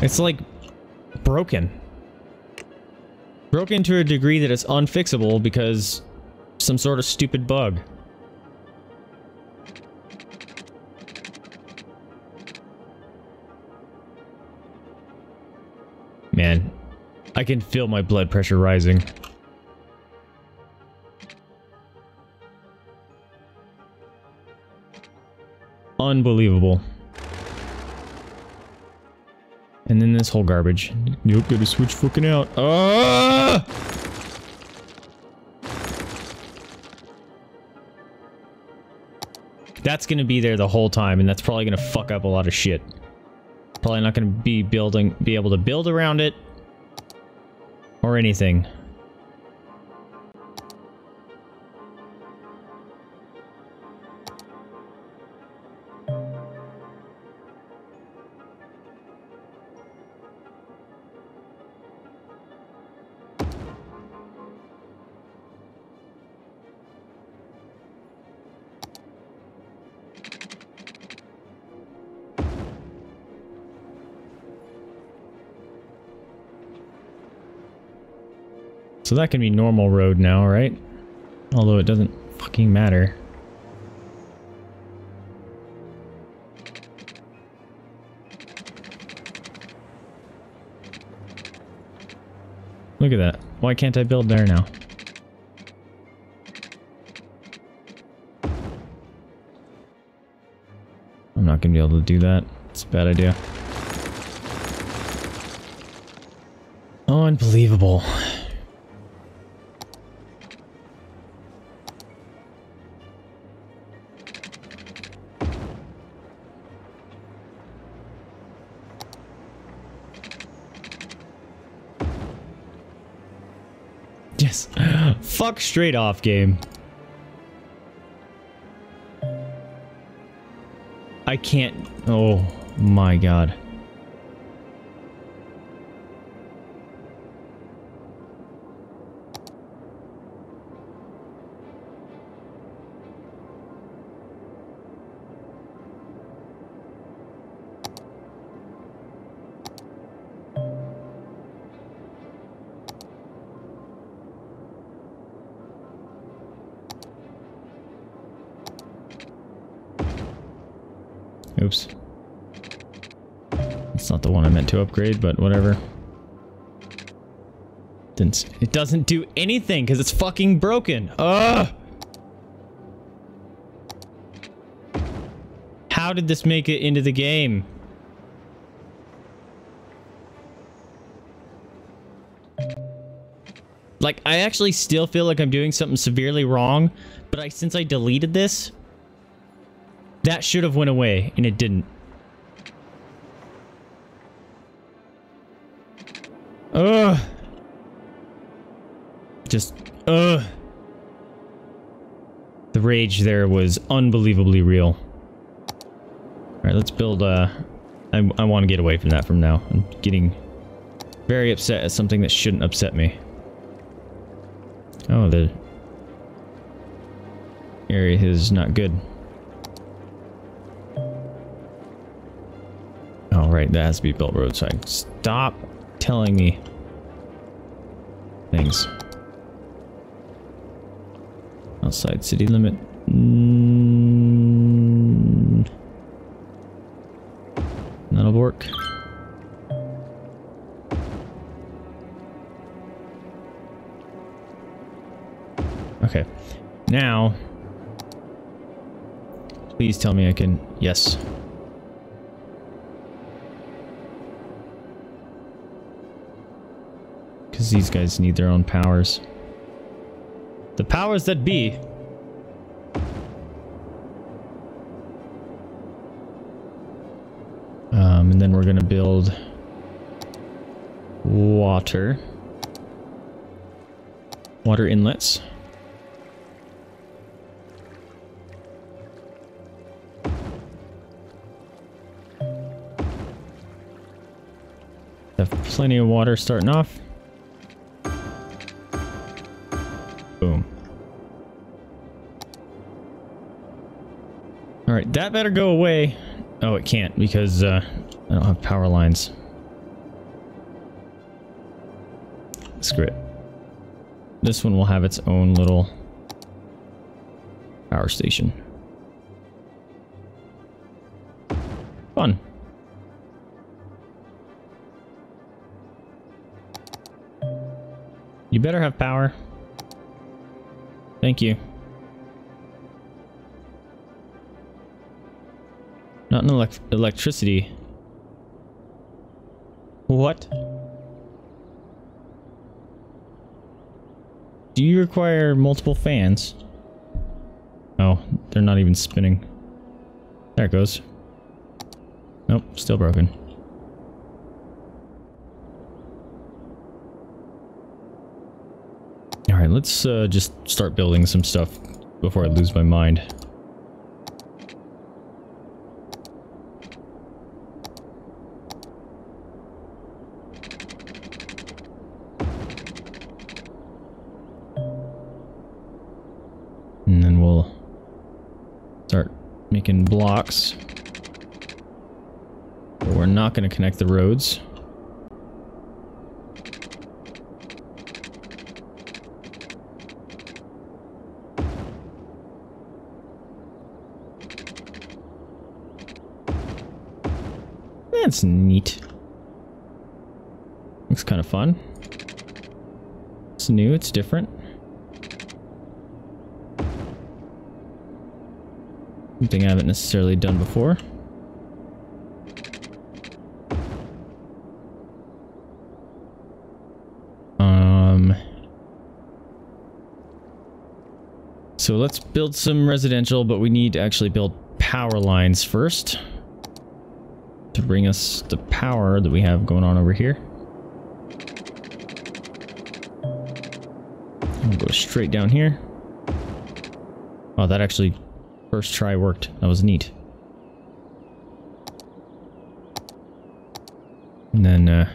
It's like broken. Broken to a degree that it's unfixable because some sort of stupid bug. Man, I can feel my blood pressure rising. Unbelievable. And then this whole garbage. Nope, gotta switch fucking out. Ah! That's gonna be there the whole time, and that's probably gonna fuck up a lot of shit. Probably not gonna be building, be able to build around it, or anything. So that can be normal road now, right? Although it doesn't fucking matter. Look at that. Why can't I build there now? I'm not gonna be able to do that. It's a bad idea. Unbelievable. Fuck straight off, game. I can't. Oh my god. Oops. It's not the one I meant to upgrade, but whatever. Didn't, it doesn't do anything because it's fucking broken. Ugh! How did this make it into the game? Like, I actually still feel like I'm doing something severely wrong, but I since I deleted this... That should have went away, and it didn't. Ugh. Just, ugh. The rage there was unbelievably real. Alright, let's build, uh... I, I want to get away from that from now. I'm getting very upset at something that shouldn't upset me. Oh, the... area is not good. All right, that has to be built roadside. Stop telling me things. Outside city limit. Mm. That'll work. Okay. Now, please tell me I can... Yes. Because these guys need their own powers. The powers that be. Um, and then we're going to build water. Water inlets. Have plenty of water starting off. Alright, that better go away. Oh, it can't because uh, I don't have power lines. screw it. This one will have its own little power station. Fun. You better have power. Thank you. Not in elect electricity. What? Do you require multiple fans? Oh, they're not even spinning. There it goes. Nope, still broken. Alright, let's uh, just start building some stuff before I lose my mind. Blocks. But we're not going to connect the roads. That's neat. Looks kind of fun. It's new, it's different. Something I haven't necessarily done before. Um, so let's build some residential, but we need to actually build power lines first to bring us the power that we have going on over here. We'll go straight down here. Oh, that actually... first try worked. That was neat. And then uh,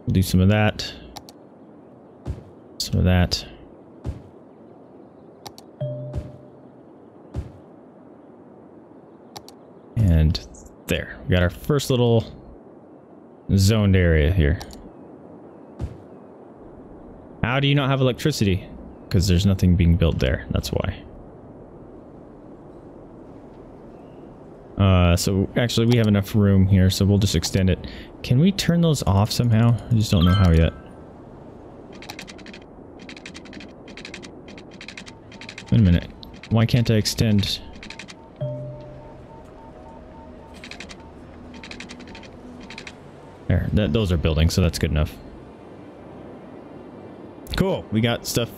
we'll do some of that. Some of that. And there. We got our first little zoned area here. How do you not have electricity? Because there's nothing being built there. That's why. Uh, so actually we have enough room here, so we'll just extend it. Can we turn those off somehow? I just don't know how yet. Wait a minute. Why can't I extend? There. That, those are buildings, so that's good enough. Cool. We got stuff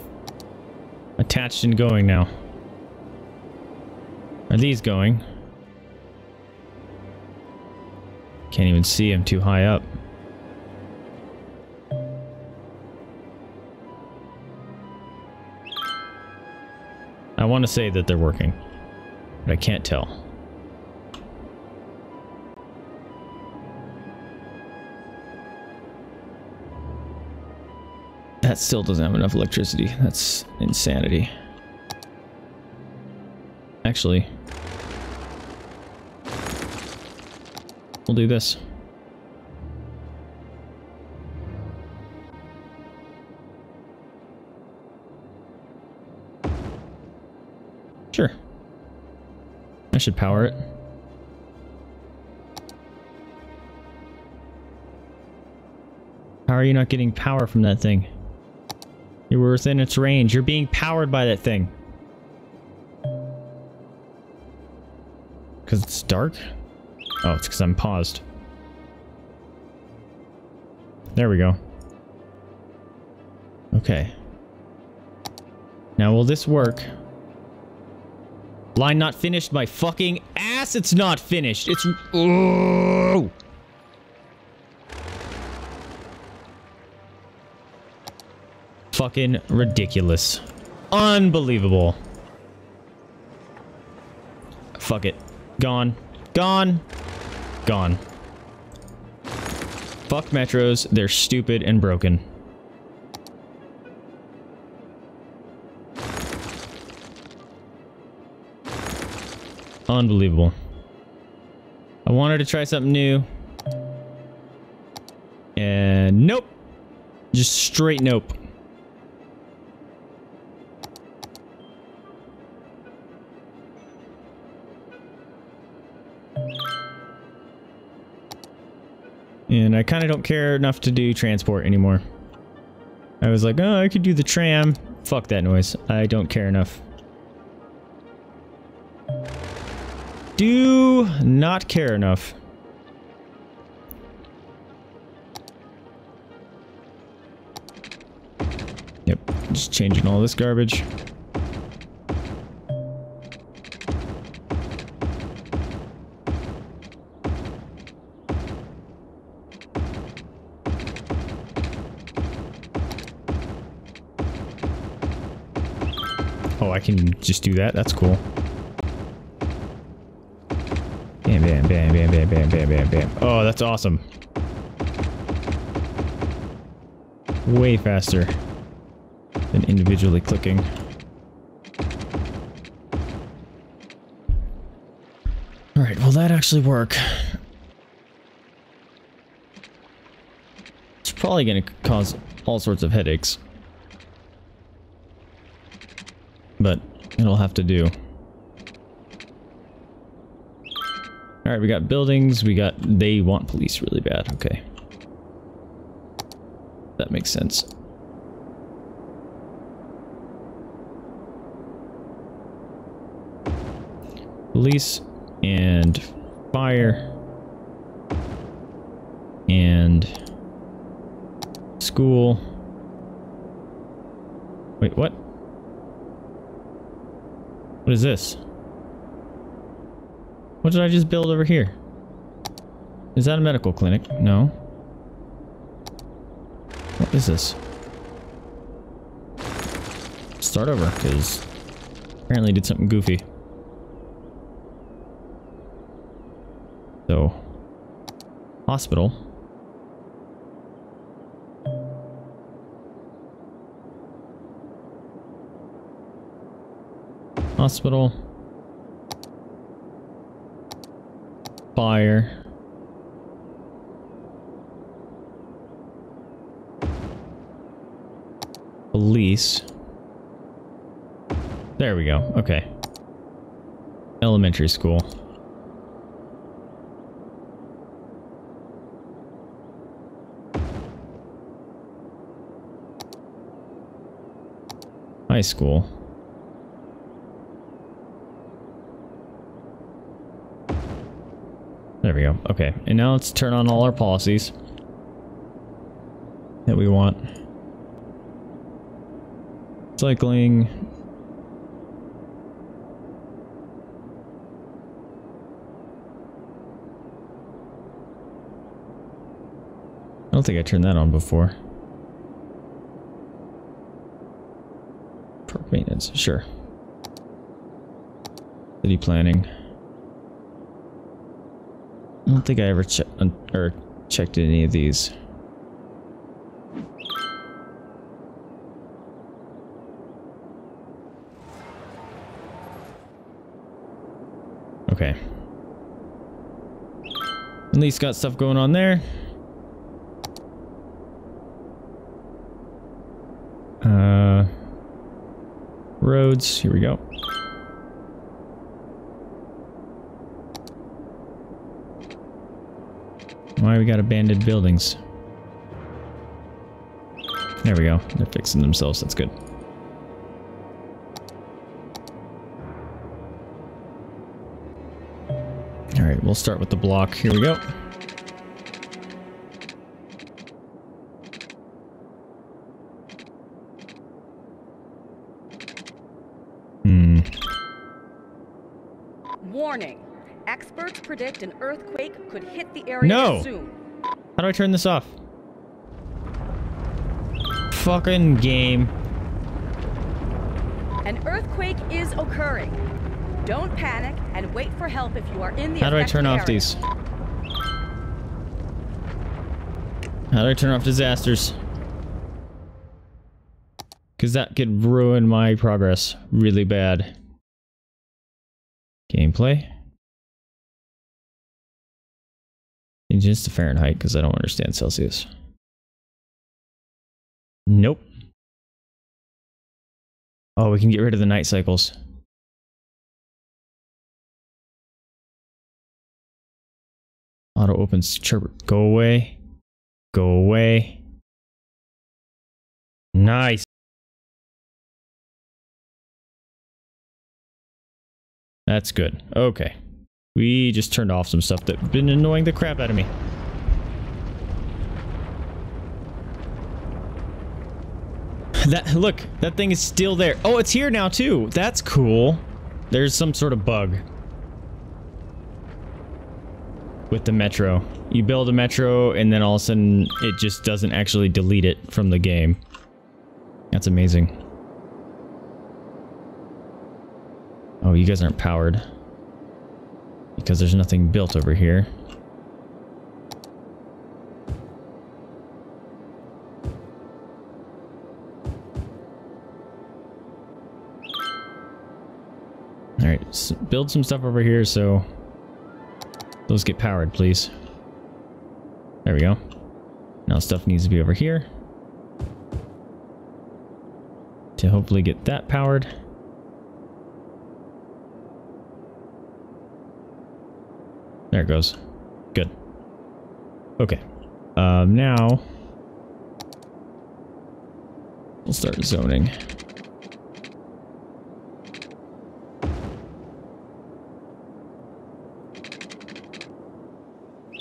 attached and going now. Are these going? Can't even see him too high up. I want to say that they're working, but I can't tell. That still doesn't have enough electricity. That's insanity. Actually... we'll do this. Sure. I should power it. How are you not getting power from that thing? You were within its range. You're being powered by that thing. Because it's dark? Oh, it's because I'm paused. There we go. Okay. Now, will this work? Line not finished, my fucking ass! It's not finished! It's... ooh. Fucking ridiculous. Unbelievable. Fuck it. Gone. Gone. Gone. Fuck metros, they're stupid and broken. Unbelievable. I wanted to try something new. And nope. Just straight nope. And I kind of don't care enough to do transport anymore. I was like, oh, I could do the tram. Fuck that noise. I don't care enough. Do not care enough. Yep, just changing all this garbage. I can just do that. That's cool. Bam, bam, bam, bam, bam, bam, bam, bam, bam. Oh, that's awesome. Way faster than individually clicking. All right, will that actually work? It's probably going to cause all sorts of headaches. But it'll have to do. Alright, we got buildings, we got... They want police really bad, okay. That makes sense. Police, and fire, and school. Wait, what? What is this? What did I just build over here? Is that a medical clinic? No. What is this? Start over, because apparently did something goofy. So, hospital. Hospital. Fire. Police. There we go. Okay. Elementary school. High school. There we go. Okay, and now let's turn on all our policies that we want. Cycling. I don't think I turned that on before. For maintenance, sure. City planning. I don't think I ever che- or checked any of these. Okay. At least got stuff going on there. Uh, roads, here we go. Why we got abandoned buildings? There we go. They're fixing themselves. That's good. All right, we'll start with the block. Here we go. Hmm. Warning. Experts predict an earthquake could hit the area no. soon. How do I turn this off? Fucking game. An earthquake is occurring. Don't panic and wait for help if you are in the How do I turn off area. these? How do I turn off disasters? Because that could ruin my progress really bad. Gameplay. Just to Fahrenheit, because I don't understand Celsius. Nope. Oh, we can get rid of the night cycles. Auto opens chirper. Go away. Go away. Nice. That's good. Okay. We just turned off some stuff that's been annoying the crap out of me. That, look, that thing is still there. Oh, it's here now too. That's cool. There's some sort of bug with the metro. You build a metro and then all of a sudden it just doesn't actually delete it from the game. That's amazing. Oh, you guys aren't powered because there's nothing built over here. All right, so build some stuff over here so those get powered, please. There we go. Now stuff needs to be over here to hopefully get that powered. There it goes. Good. Okay. Um, now we'll start zoning.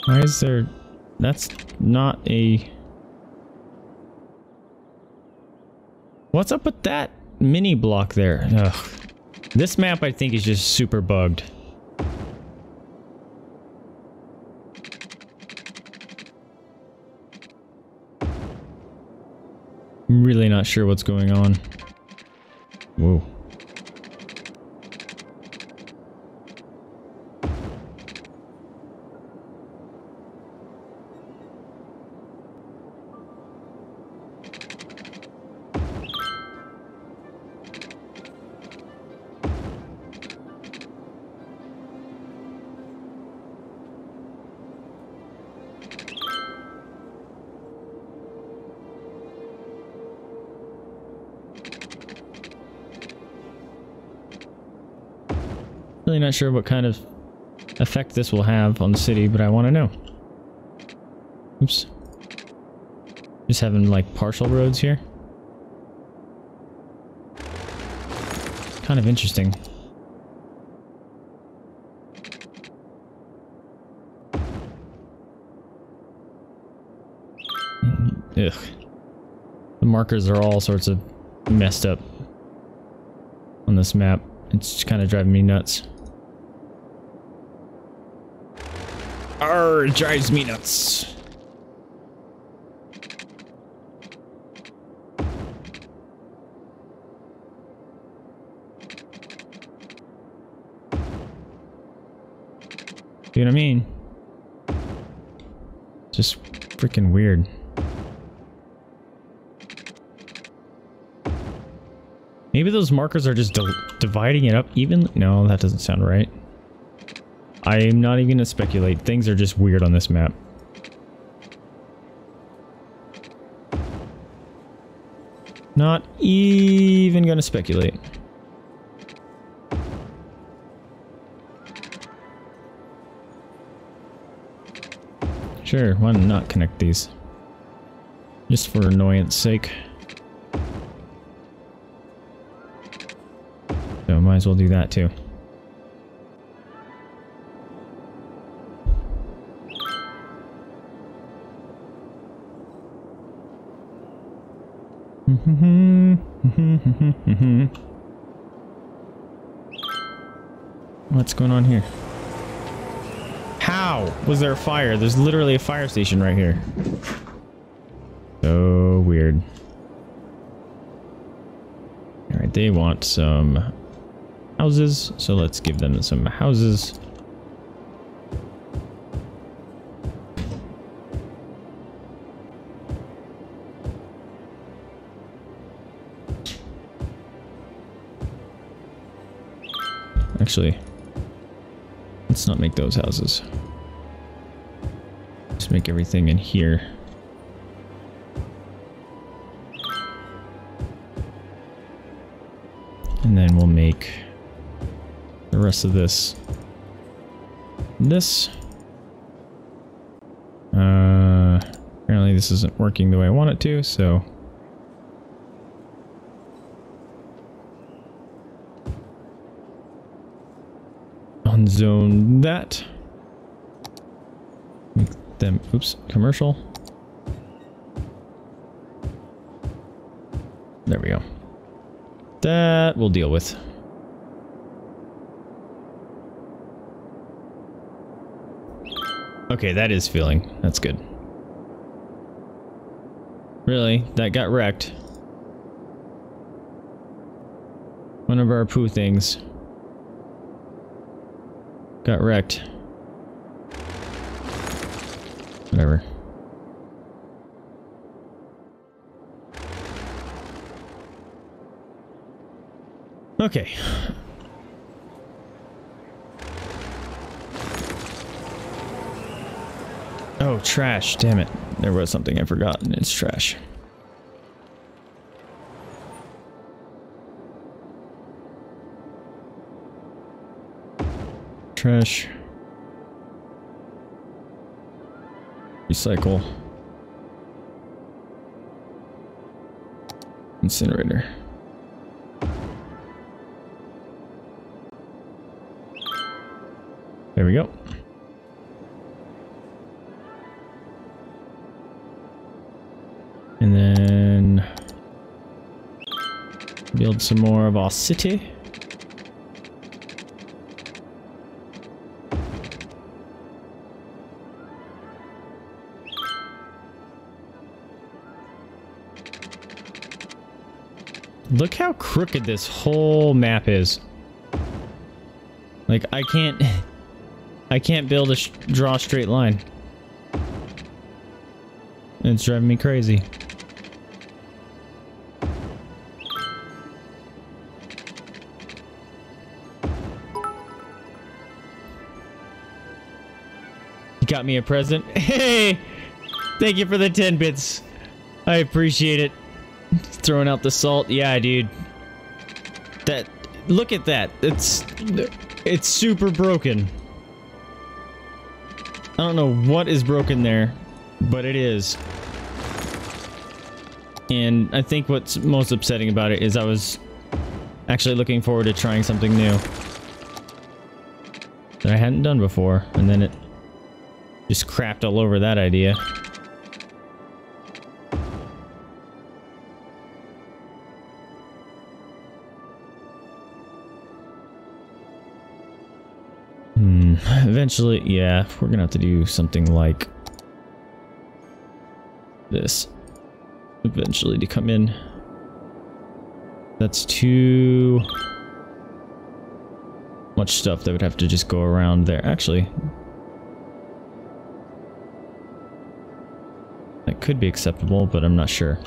Why is there... That's not a... What's up with that mini block there? Ugh. This map, I think, is just super bugged. I'm really not sure what's going on. Whoa. Not sure what kind of effect this will have on the city, but I want to know. Oops. Just having like partial roads here. It's kind of interesting. Ugh. The markers are all sorts of messed up on this map. It's just kind of driving me nuts. Arr, it drives me nuts. Do you know what I mean? Just freaking weird. Maybe those markers are just dividing it up even. No, that doesn't sound right. I'm not even going to speculate. Things are just weird on this map. Not even going to speculate. Sure, why not connect these? Just for annoyance sake. So might as well do that too. What's going on here? How was there a fire? There's literally a fire station right here. So weird. All right, they want some houses, so let's give them some houses. Actually, let's not make those houses. Let's make everything in here. And then we'll make the rest of this this. Uh, apparently this isn't working the way I want it to, so... unzone that. Make them, oops, commercial. There we go. That we'll deal with. Okay, that is filling. That's good. Really? That got wrecked. One of our poo things got wrecked. Whatever. Okay. Oh, trash. Damn it. There was something I forgot, and it's trash. Trash. Recycle. Incinerator. There we go. And then build some more of our city. Look how crooked this whole map is. Like, I can't... I can't build a sh- draw a straight line. It's driving me crazy. You got me a present? Hey! Thank you for the ten bits. I appreciate it. Throwing out the salt. Yeah, dude. That... Look at that. It's... It's super broken. I don't know what is broken there, but it is. And I think what's most upsetting about it is I was actually looking forward to trying something new that I hadn't done before, and then it just crapped all over that idea. Eventually, yeah, we're gonna have to do something like this eventually to come in. That's too much stuff that would have to just go around there. Actually, that could be acceptable, but I'm not sure.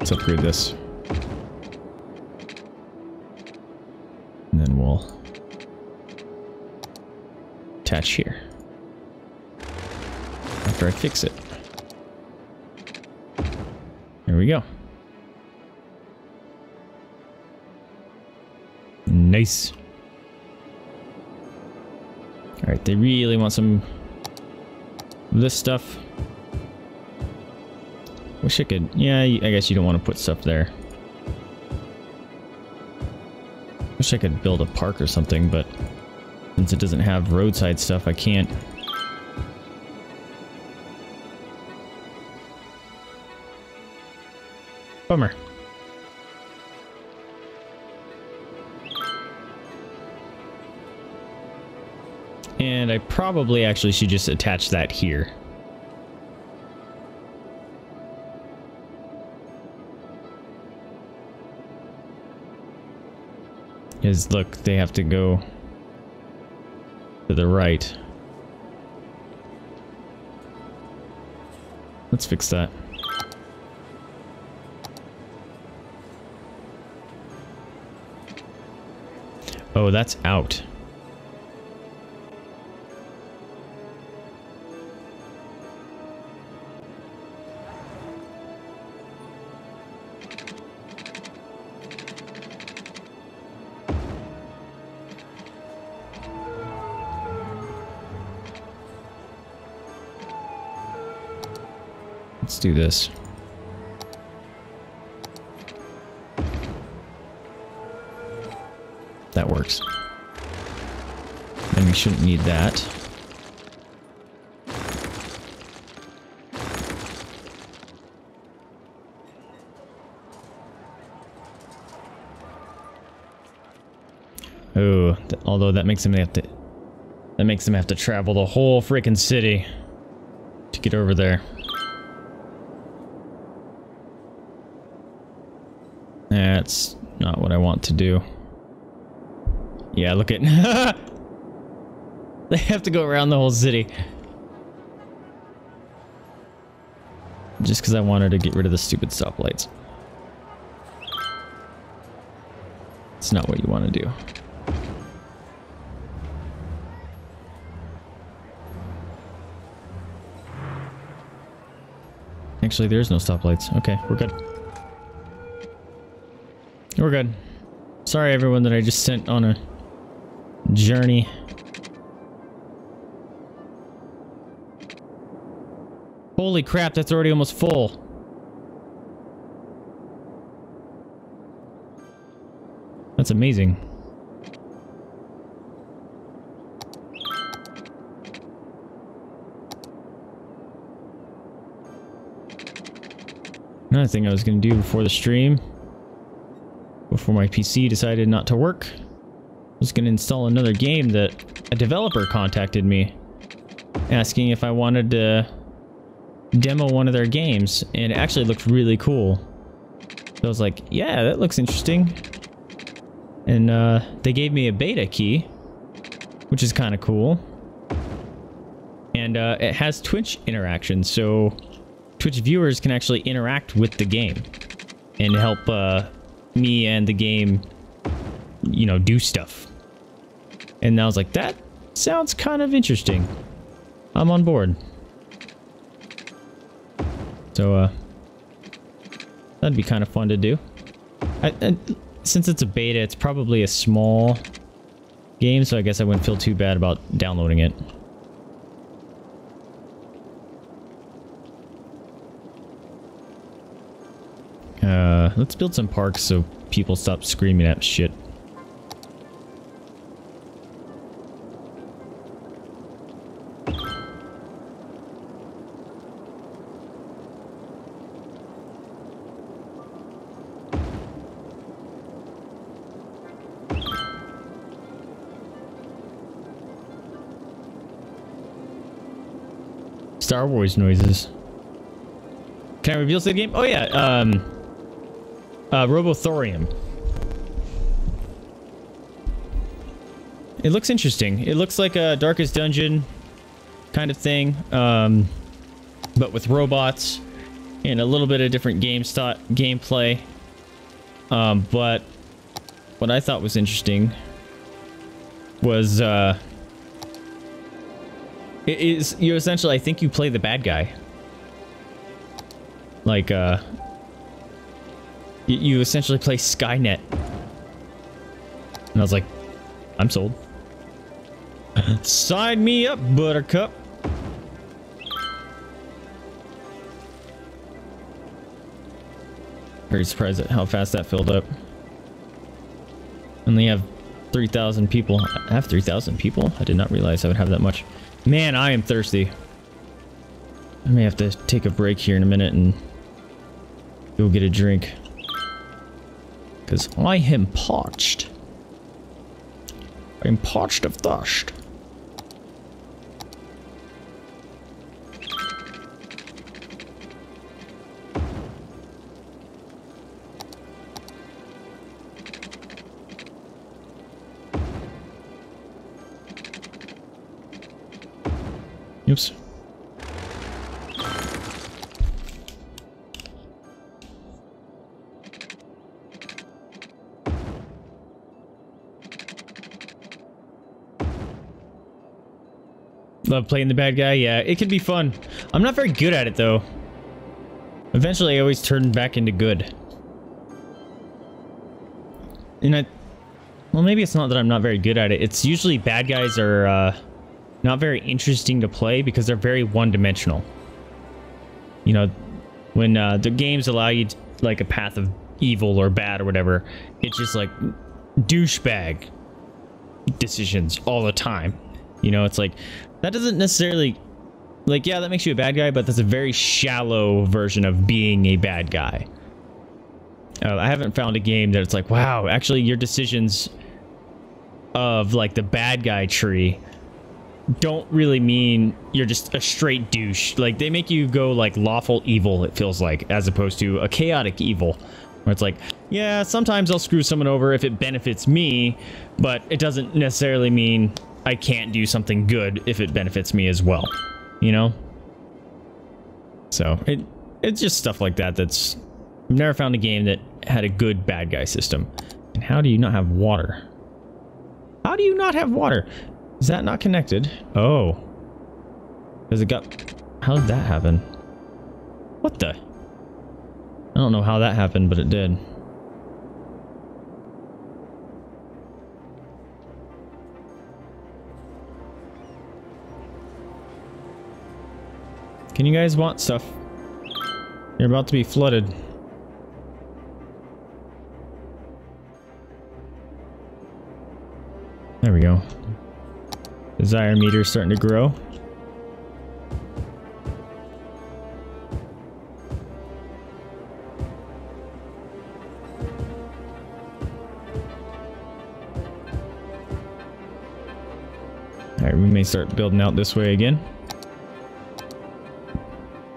Let's upgrade this. And then we'll attach here after I fix it. There we go. Nice. All right, they really want some of this stuff. Wish I could. Yeah, I guess you don't want to put stuff there. Wish I could build a park or something, but since it doesn't have roadside stuff, I can't. Bummer. And I probably actually should just attach that here. Is look, they have to go to the right. Let's fix that. Oh, that's out. Let's do this. That works. Then we shouldn't need that. Oh, th- although that makes them have to that makes them have to travel the whole freaking city to get over there. That's not what I want to do. Yeah, look at they have to go around the whole city. Just because I wanted to get rid of the stupid stoplights. It's not what you want to do. Actually, there's no stoplights. Okay, we're good. We're good. Sorry everyone that I just sent on a journey. Holy crap, that's already almost full. That's amazing. Another thing I was going to do before the stream, before my P C decided not to work, I was going to install another game that a developer contacted me asking if I wanted to demo one of their games, and it actually looked really cool. So I was like, yeah, that looks interesting. And uh, they gave me a beta key, which is kind of cool. And uh, it has Twitch interaction, so Twitch viewers can actually interact with the game and help uh, me and the game, you know, do stuff. And I was like, that sounds kind of interesting. I'm on board. So uh, that'd be kind of fun to do. I, I, Since it's a beta, it's probably a small game, so I guess I wouldn't feel too bad about downloading it. Uh, let's build some parks so people stop screaming at shit. Star Wars noises. Can I reveal the game? Oh yeah, um, uh, Robothorium. It looks interesting. It looks like a Darkest Dungeon kind of thing, um, but with robots and a little bit of different game style, gameplay. Um, but what I thought was interesting was, uh, It is, you essentially, I think you play the bad guy. Like, uh... You essentially play Skynet. And I was like, I'm sold. Sign me up, buttercup! Pretty surprised at how fast that filled up. And they have three thousand people. I have three thousand people? I did not realize I would have that much. Man, I am thirsty. I may have to take a break here in a minute and go get a drink. Because I am parched. I am parched of thirst. Oops. Love playing the bad guy. Yeah, it can be fun. I'm not very good at it though. Eventually I always turn back into good. And I... Well, maybe it's not that I'm not very good at it. It's usually bad guys are, uh... not very interesting to play because they're very one-dimensional. You know, when uh, the games allow you to, like, a path of evil or bad or whatever, it's just like douchebag decisions all the time. You know, it's like, that doesn't necessarily, like, yeah, that makes you a bad guy, but that's a very shallow version of being a bad guy. Uh, I haven't found a game that it's like, wow, actually your decisions of, like, the bad guy tree don't really mean you're just a straight douche. Like, they make you go, like, lawful evil, it feels like, as opposed to a chaotic evil, where it's like, yeah, sometimes I'll screw someone over if it benefits me, but it doesn't necessarily mean I can't do something good if it benefits me as well, you know? So, it it's just stuff like that that's... I've never found a game that had a good bad guy system. And how do you not have water? How do you not have water? Is that not connected? Oh. Because it got... How did that happen? What the... I don't know how that happened, but it did. Can you guys want stuff? You're about to be flooded. There we go. Desire meter's starting to grow. Alright, we may start building out this way again.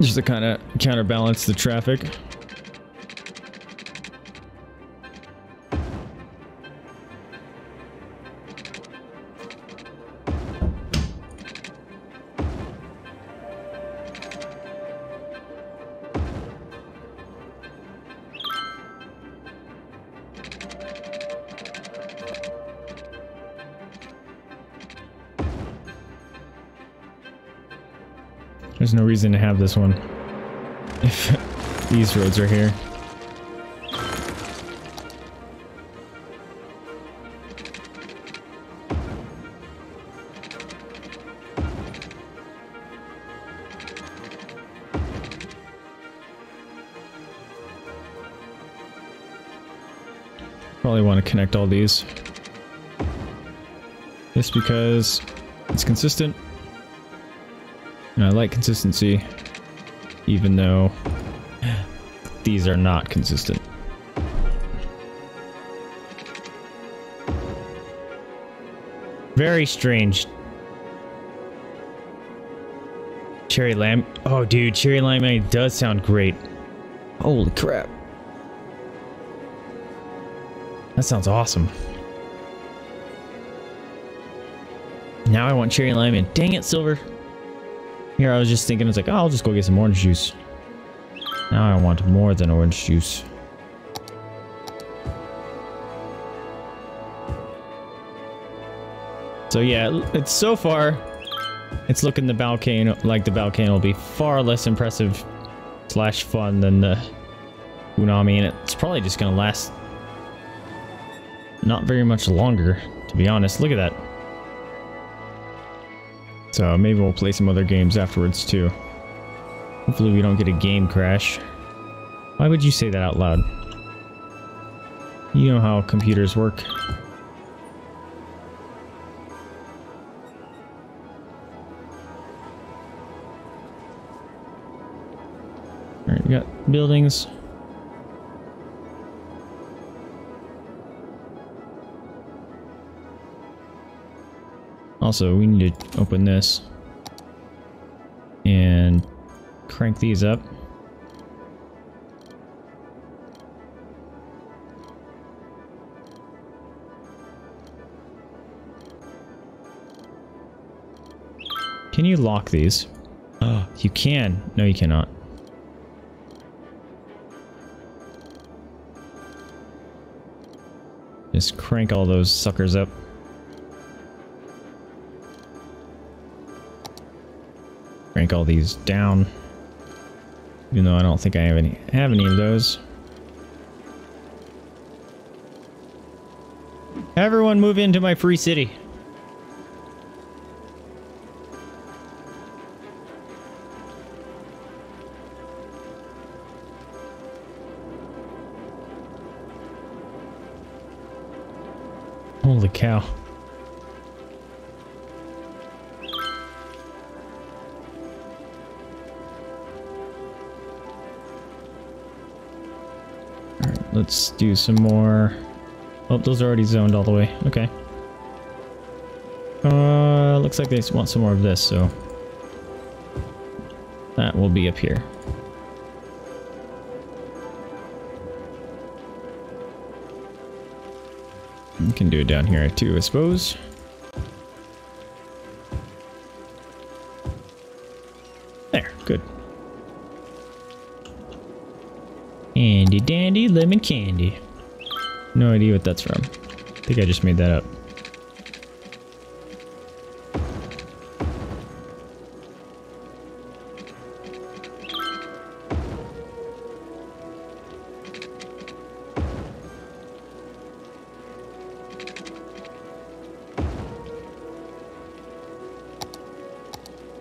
Just to kind of counterbalance the traffic. There's no reason to have this one if these roads are here. Probably want to connect all these. Just because it's consistent. And I like consistency, even though these are not consistent. Very strange. Cherry lime. Oh, dude, cherry limeade does sound great. Holy crap. That sounds awesome. Now I want cherry limeade. Dang it, Silver. Here, I was just thinking, it's like, oh, I'll just go get some orange juice. Now I want more than orange juice. So yeah, it's so far, it's looking the Bowelcano, like the Bowelcano will be far less impressive slash fun than the Punami, and it's probably just going to last not very much longer, to be honest. Look at that. So maybe we'll play some other games afterwards too. Hopefully we don't get a game crash. Why would you say that out loud? You know how computers work. Alright, we got buildings. Also, we need to open this and crank these up. Can you lock these? Oh, you can. No, you cannot. Just crank all those suckers up. Crank all these down, even though I don't think I have any have any of those. Everyone move into my free city. Holy cow. Alright, let's do some more. Oh, those are already zoned all the way. Okay. Uh, looks like they want some more of this, so that will be up here. We can do it down here too, I suppose. There, good. Handy dandy lemon candy. No idea what that's from. I think I just made that up.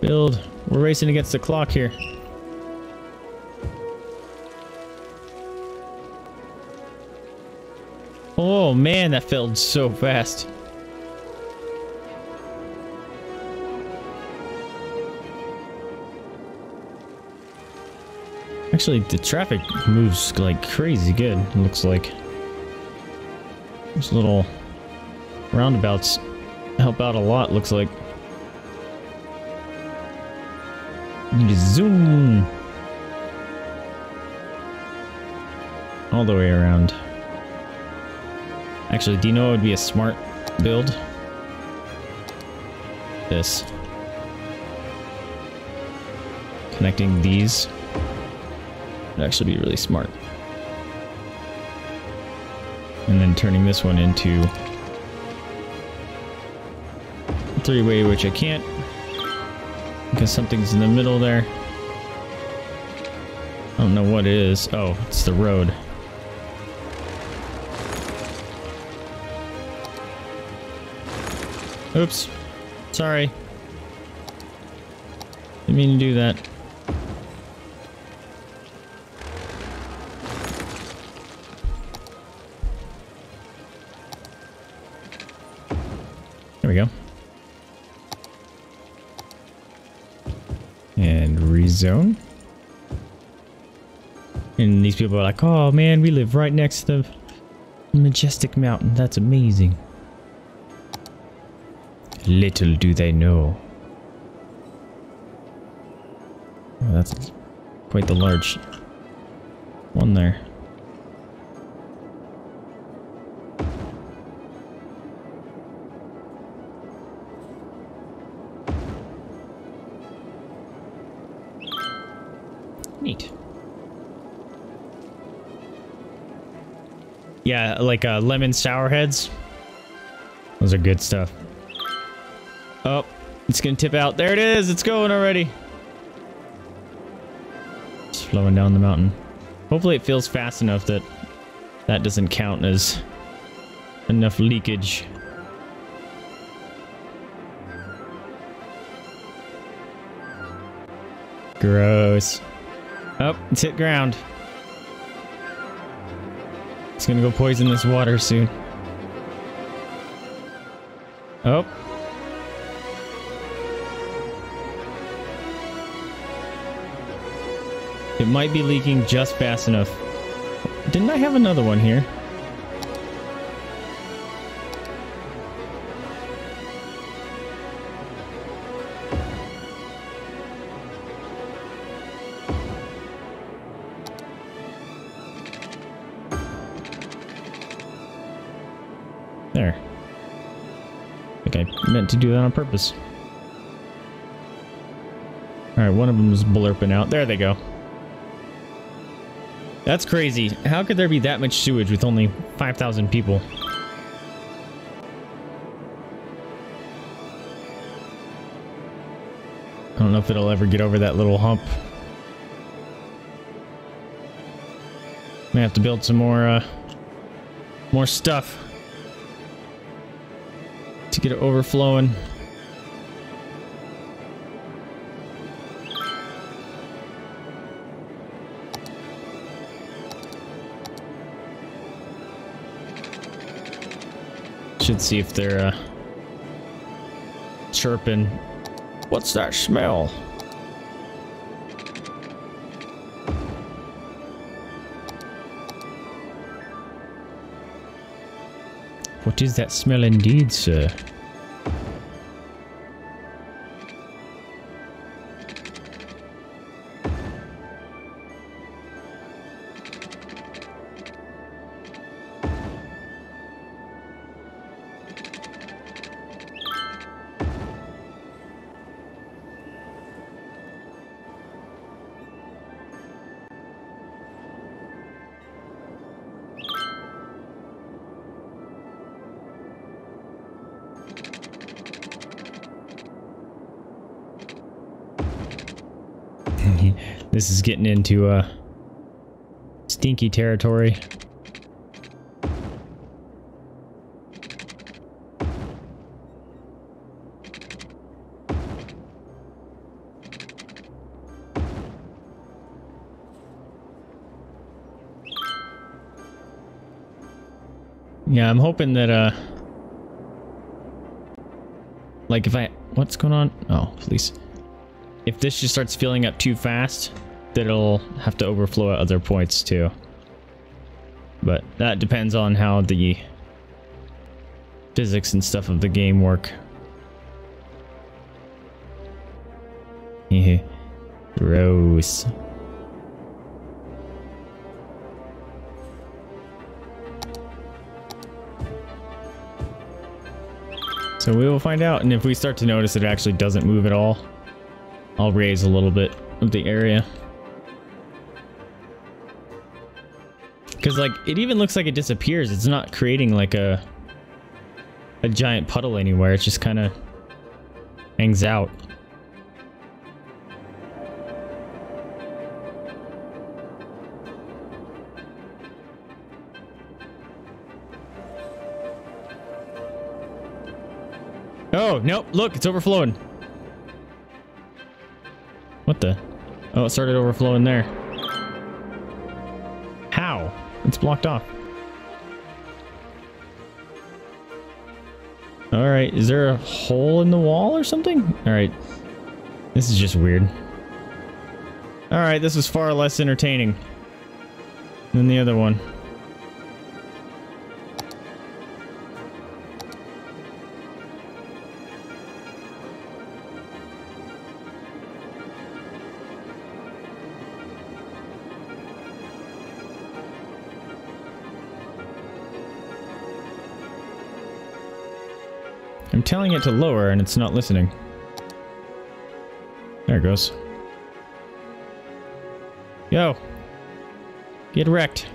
Build. We're racing against the clock here. Oh man, that filled so fast. Actually, the traffic moves like crazy good, it looks like. Those little roundabouts help out a lot, looks like. Need to zoom all the way around. Actually, do you know it would be a smart build? This. Connecting these would actually be really smart. And then turning this one into three-way, which I can't. Because something's in the middle there. I don't know what it is. Oh, it's the road. Oops. Sorry. Didn't mean to do that. There we go. And rezone. And these people are like, oh man, we live right next to the majestic mountain. That's amazing. Little do they know. Oh, that's quite the large one there. Neat. Yeah, like uh, lemon sour heads. Those are good stuff. Oh, it's gonna tip out. There it is. It's going already. It's flowing down the mountain. Hopefully it feels fast enough that that doesn't count as enough leakage. Gross. Oh, it's hit ground. It's gonna go poison this water soon. Oh. It might be leaking just fast enough. Didn't I have another one here? To do that on purpose. Alright, one of them is blurping out. There they go. That's crazy. How could there be that much sewage with only five thousand people? I don't know if it'll ever get over that little hump. May have to build some more, uh, more stuff. To get it overflowing. should see if they're uh, chirping. What's that smell? What is that smell indeed, sir? This is getting into uh, stinky territory. Yeah, I'm hoping that uh, like if I, what's going on? Oh, please. If this just starts filling up too fast, that it'll have to overflow at other points too. But that depends on how the physics and stuff of the game work. Hehe. Gross. So we will find out, and if we start to notice it actually doesn't move at all, I'll raise a little bit of the area. Because, like, it even looks like it disappears. It's not creating, like, a a giant puddle anywhere. It just kind of hangs out. Oh, nope. Look, it's overflowing. What the? Oh, it started overflowing there. How? It's blocked off. Alright, is there a hole in the wall or something? Alright. This is just weird. Alright, this was far less entertaining than the other one. I'm telling it to lower and it's not listening. There it goes. Yo! Get wrecked.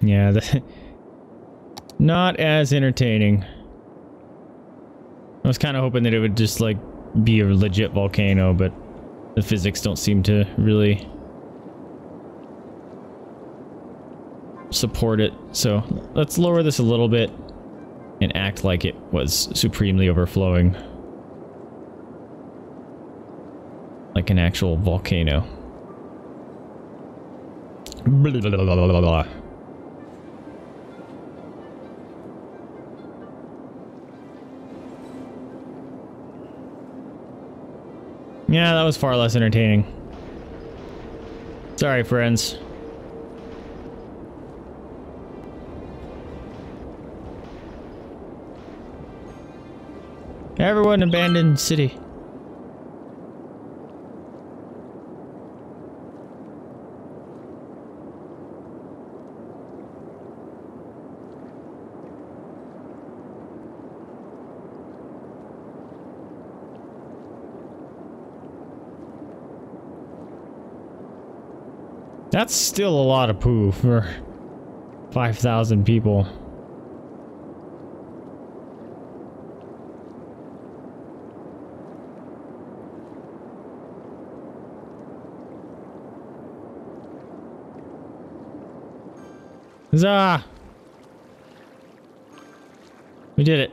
Yeah, the, not as entertaining. I was kind of hoping that it would just like be a legit volcano, but the physics don't seem to really support it. So let's lower this a little bit and act like it was supremely overflowing, like an actual volcano. Blah, blah, blah, blah, blah. Yeah, that was far less entertaining. Sorry, friends. Everyone abandoned city. That's still a lot of poo for five thousand people. Huzzah! We did it.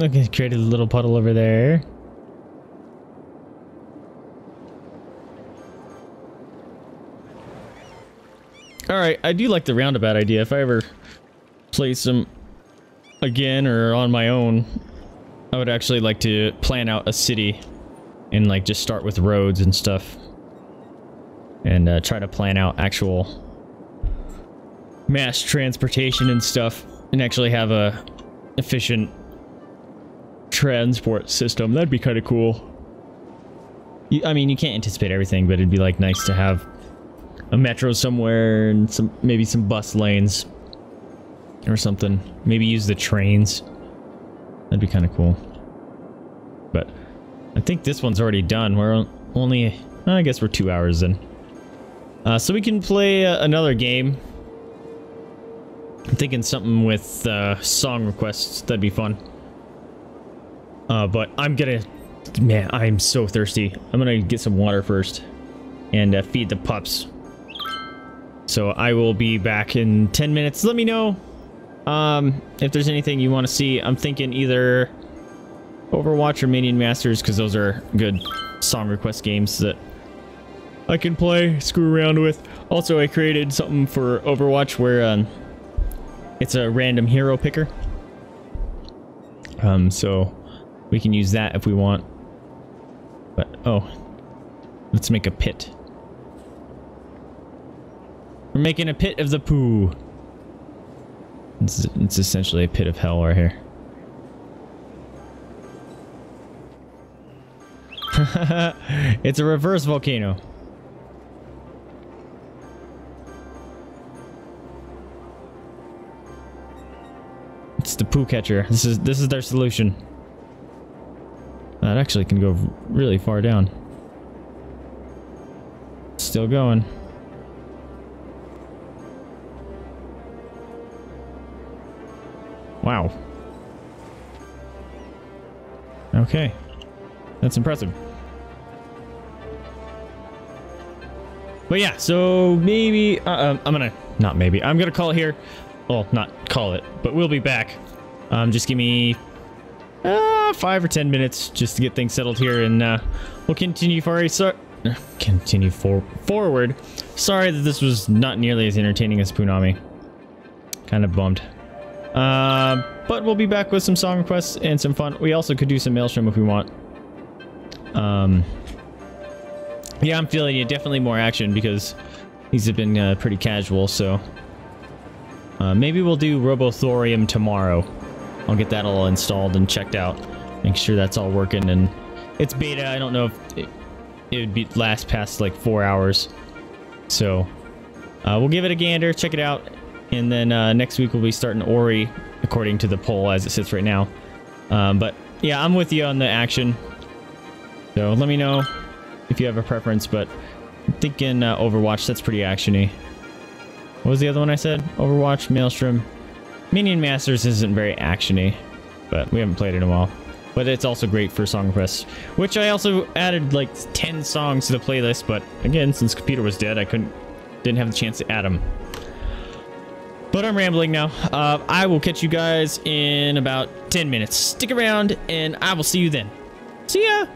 Look, he's created a little puddle over there. Alright, I do like the roundabout idea. If I ever play some again or on my own, I would actually like to plan out a city and like just start with roads and stuff. And uh, try to plan out actual mass transportation and stuff and actually have a efficient transport system. That'd be kind of cool. You, I mean, you can't anticipate everything, but it'd be like nice to have a metro somewhere and some maybe some bus lanes or something. Maybe use the trains. That'd be kind of cool. But I think this one's already done. We're only, well, I guess we're two hours in. Uh, so we can play uh, another game. I'm thinking something with uh, song requests. That'd be fun. Uh, but I'm gonna, man, I'm so thirsty. I'm gonna get some water first and uh, feed the pups. So I will be back in ten minutes. Let me know um, if there's anything you want to see. I'm thinking either Overwatch or Minion Masters, because those are good song request games that I can play, screw around with. Also, I created something for Overwatch where um, it's a random hero picker. Um, so we can use that if we want. But, oh, let's make a pit. We're making a pit of the poo. It's, it's essentially a pit of hell right here. It's a reverse volcano. It's the poo catcher. This is this is their solution. That actually can go really far down. Still going. Wow. Okay. That's impressive. But yeah, so maybe... Uh, um, I'm gonna... Not maybe. I'm gonna call it here. Well, not call it, but we'll be back. Um, just give me... Uh, five or ten minutes just to get things settled here, and uh, we'll continue for a... So continue for forward. Sorry that this was not nearly as entertaining as Punami. Kind of bummed. Uh, but we'll be back with some song requests and some fun. We also could do some Maelstrom if we want. Um, yeah, I'm feeling you. Definitely more action because these have been uh, pretty casual, so... Uh, maybe we'll do Robothorium tomorrow. I'll get that all installed and checked out. Make sure that's all working, and... It's beta, I don't know if it, it would be last past like four hours. So, uh, we'll give it a gander, check it out. And then uh, next week we'll be starting Ori, according to the poll as it sits right now. Um, but yeah, I'm with you on the action. So let me know if you have a preference, but I'm thinking uh, Overwatch, that's pretty action-y. What was the other one I said? Overwatch, Maelstrom. Minion Masters isn't very action-y, but we haven't played it in a while. But it's also great for song requests, which I also added like ten songs to the playlist, but again, since computer was dead, I couldn't, didn't have the chance to add them. But I'm rambling now. Uh, I will catch you guys in about ten minutes. Stick around, and I will see you then. See ya!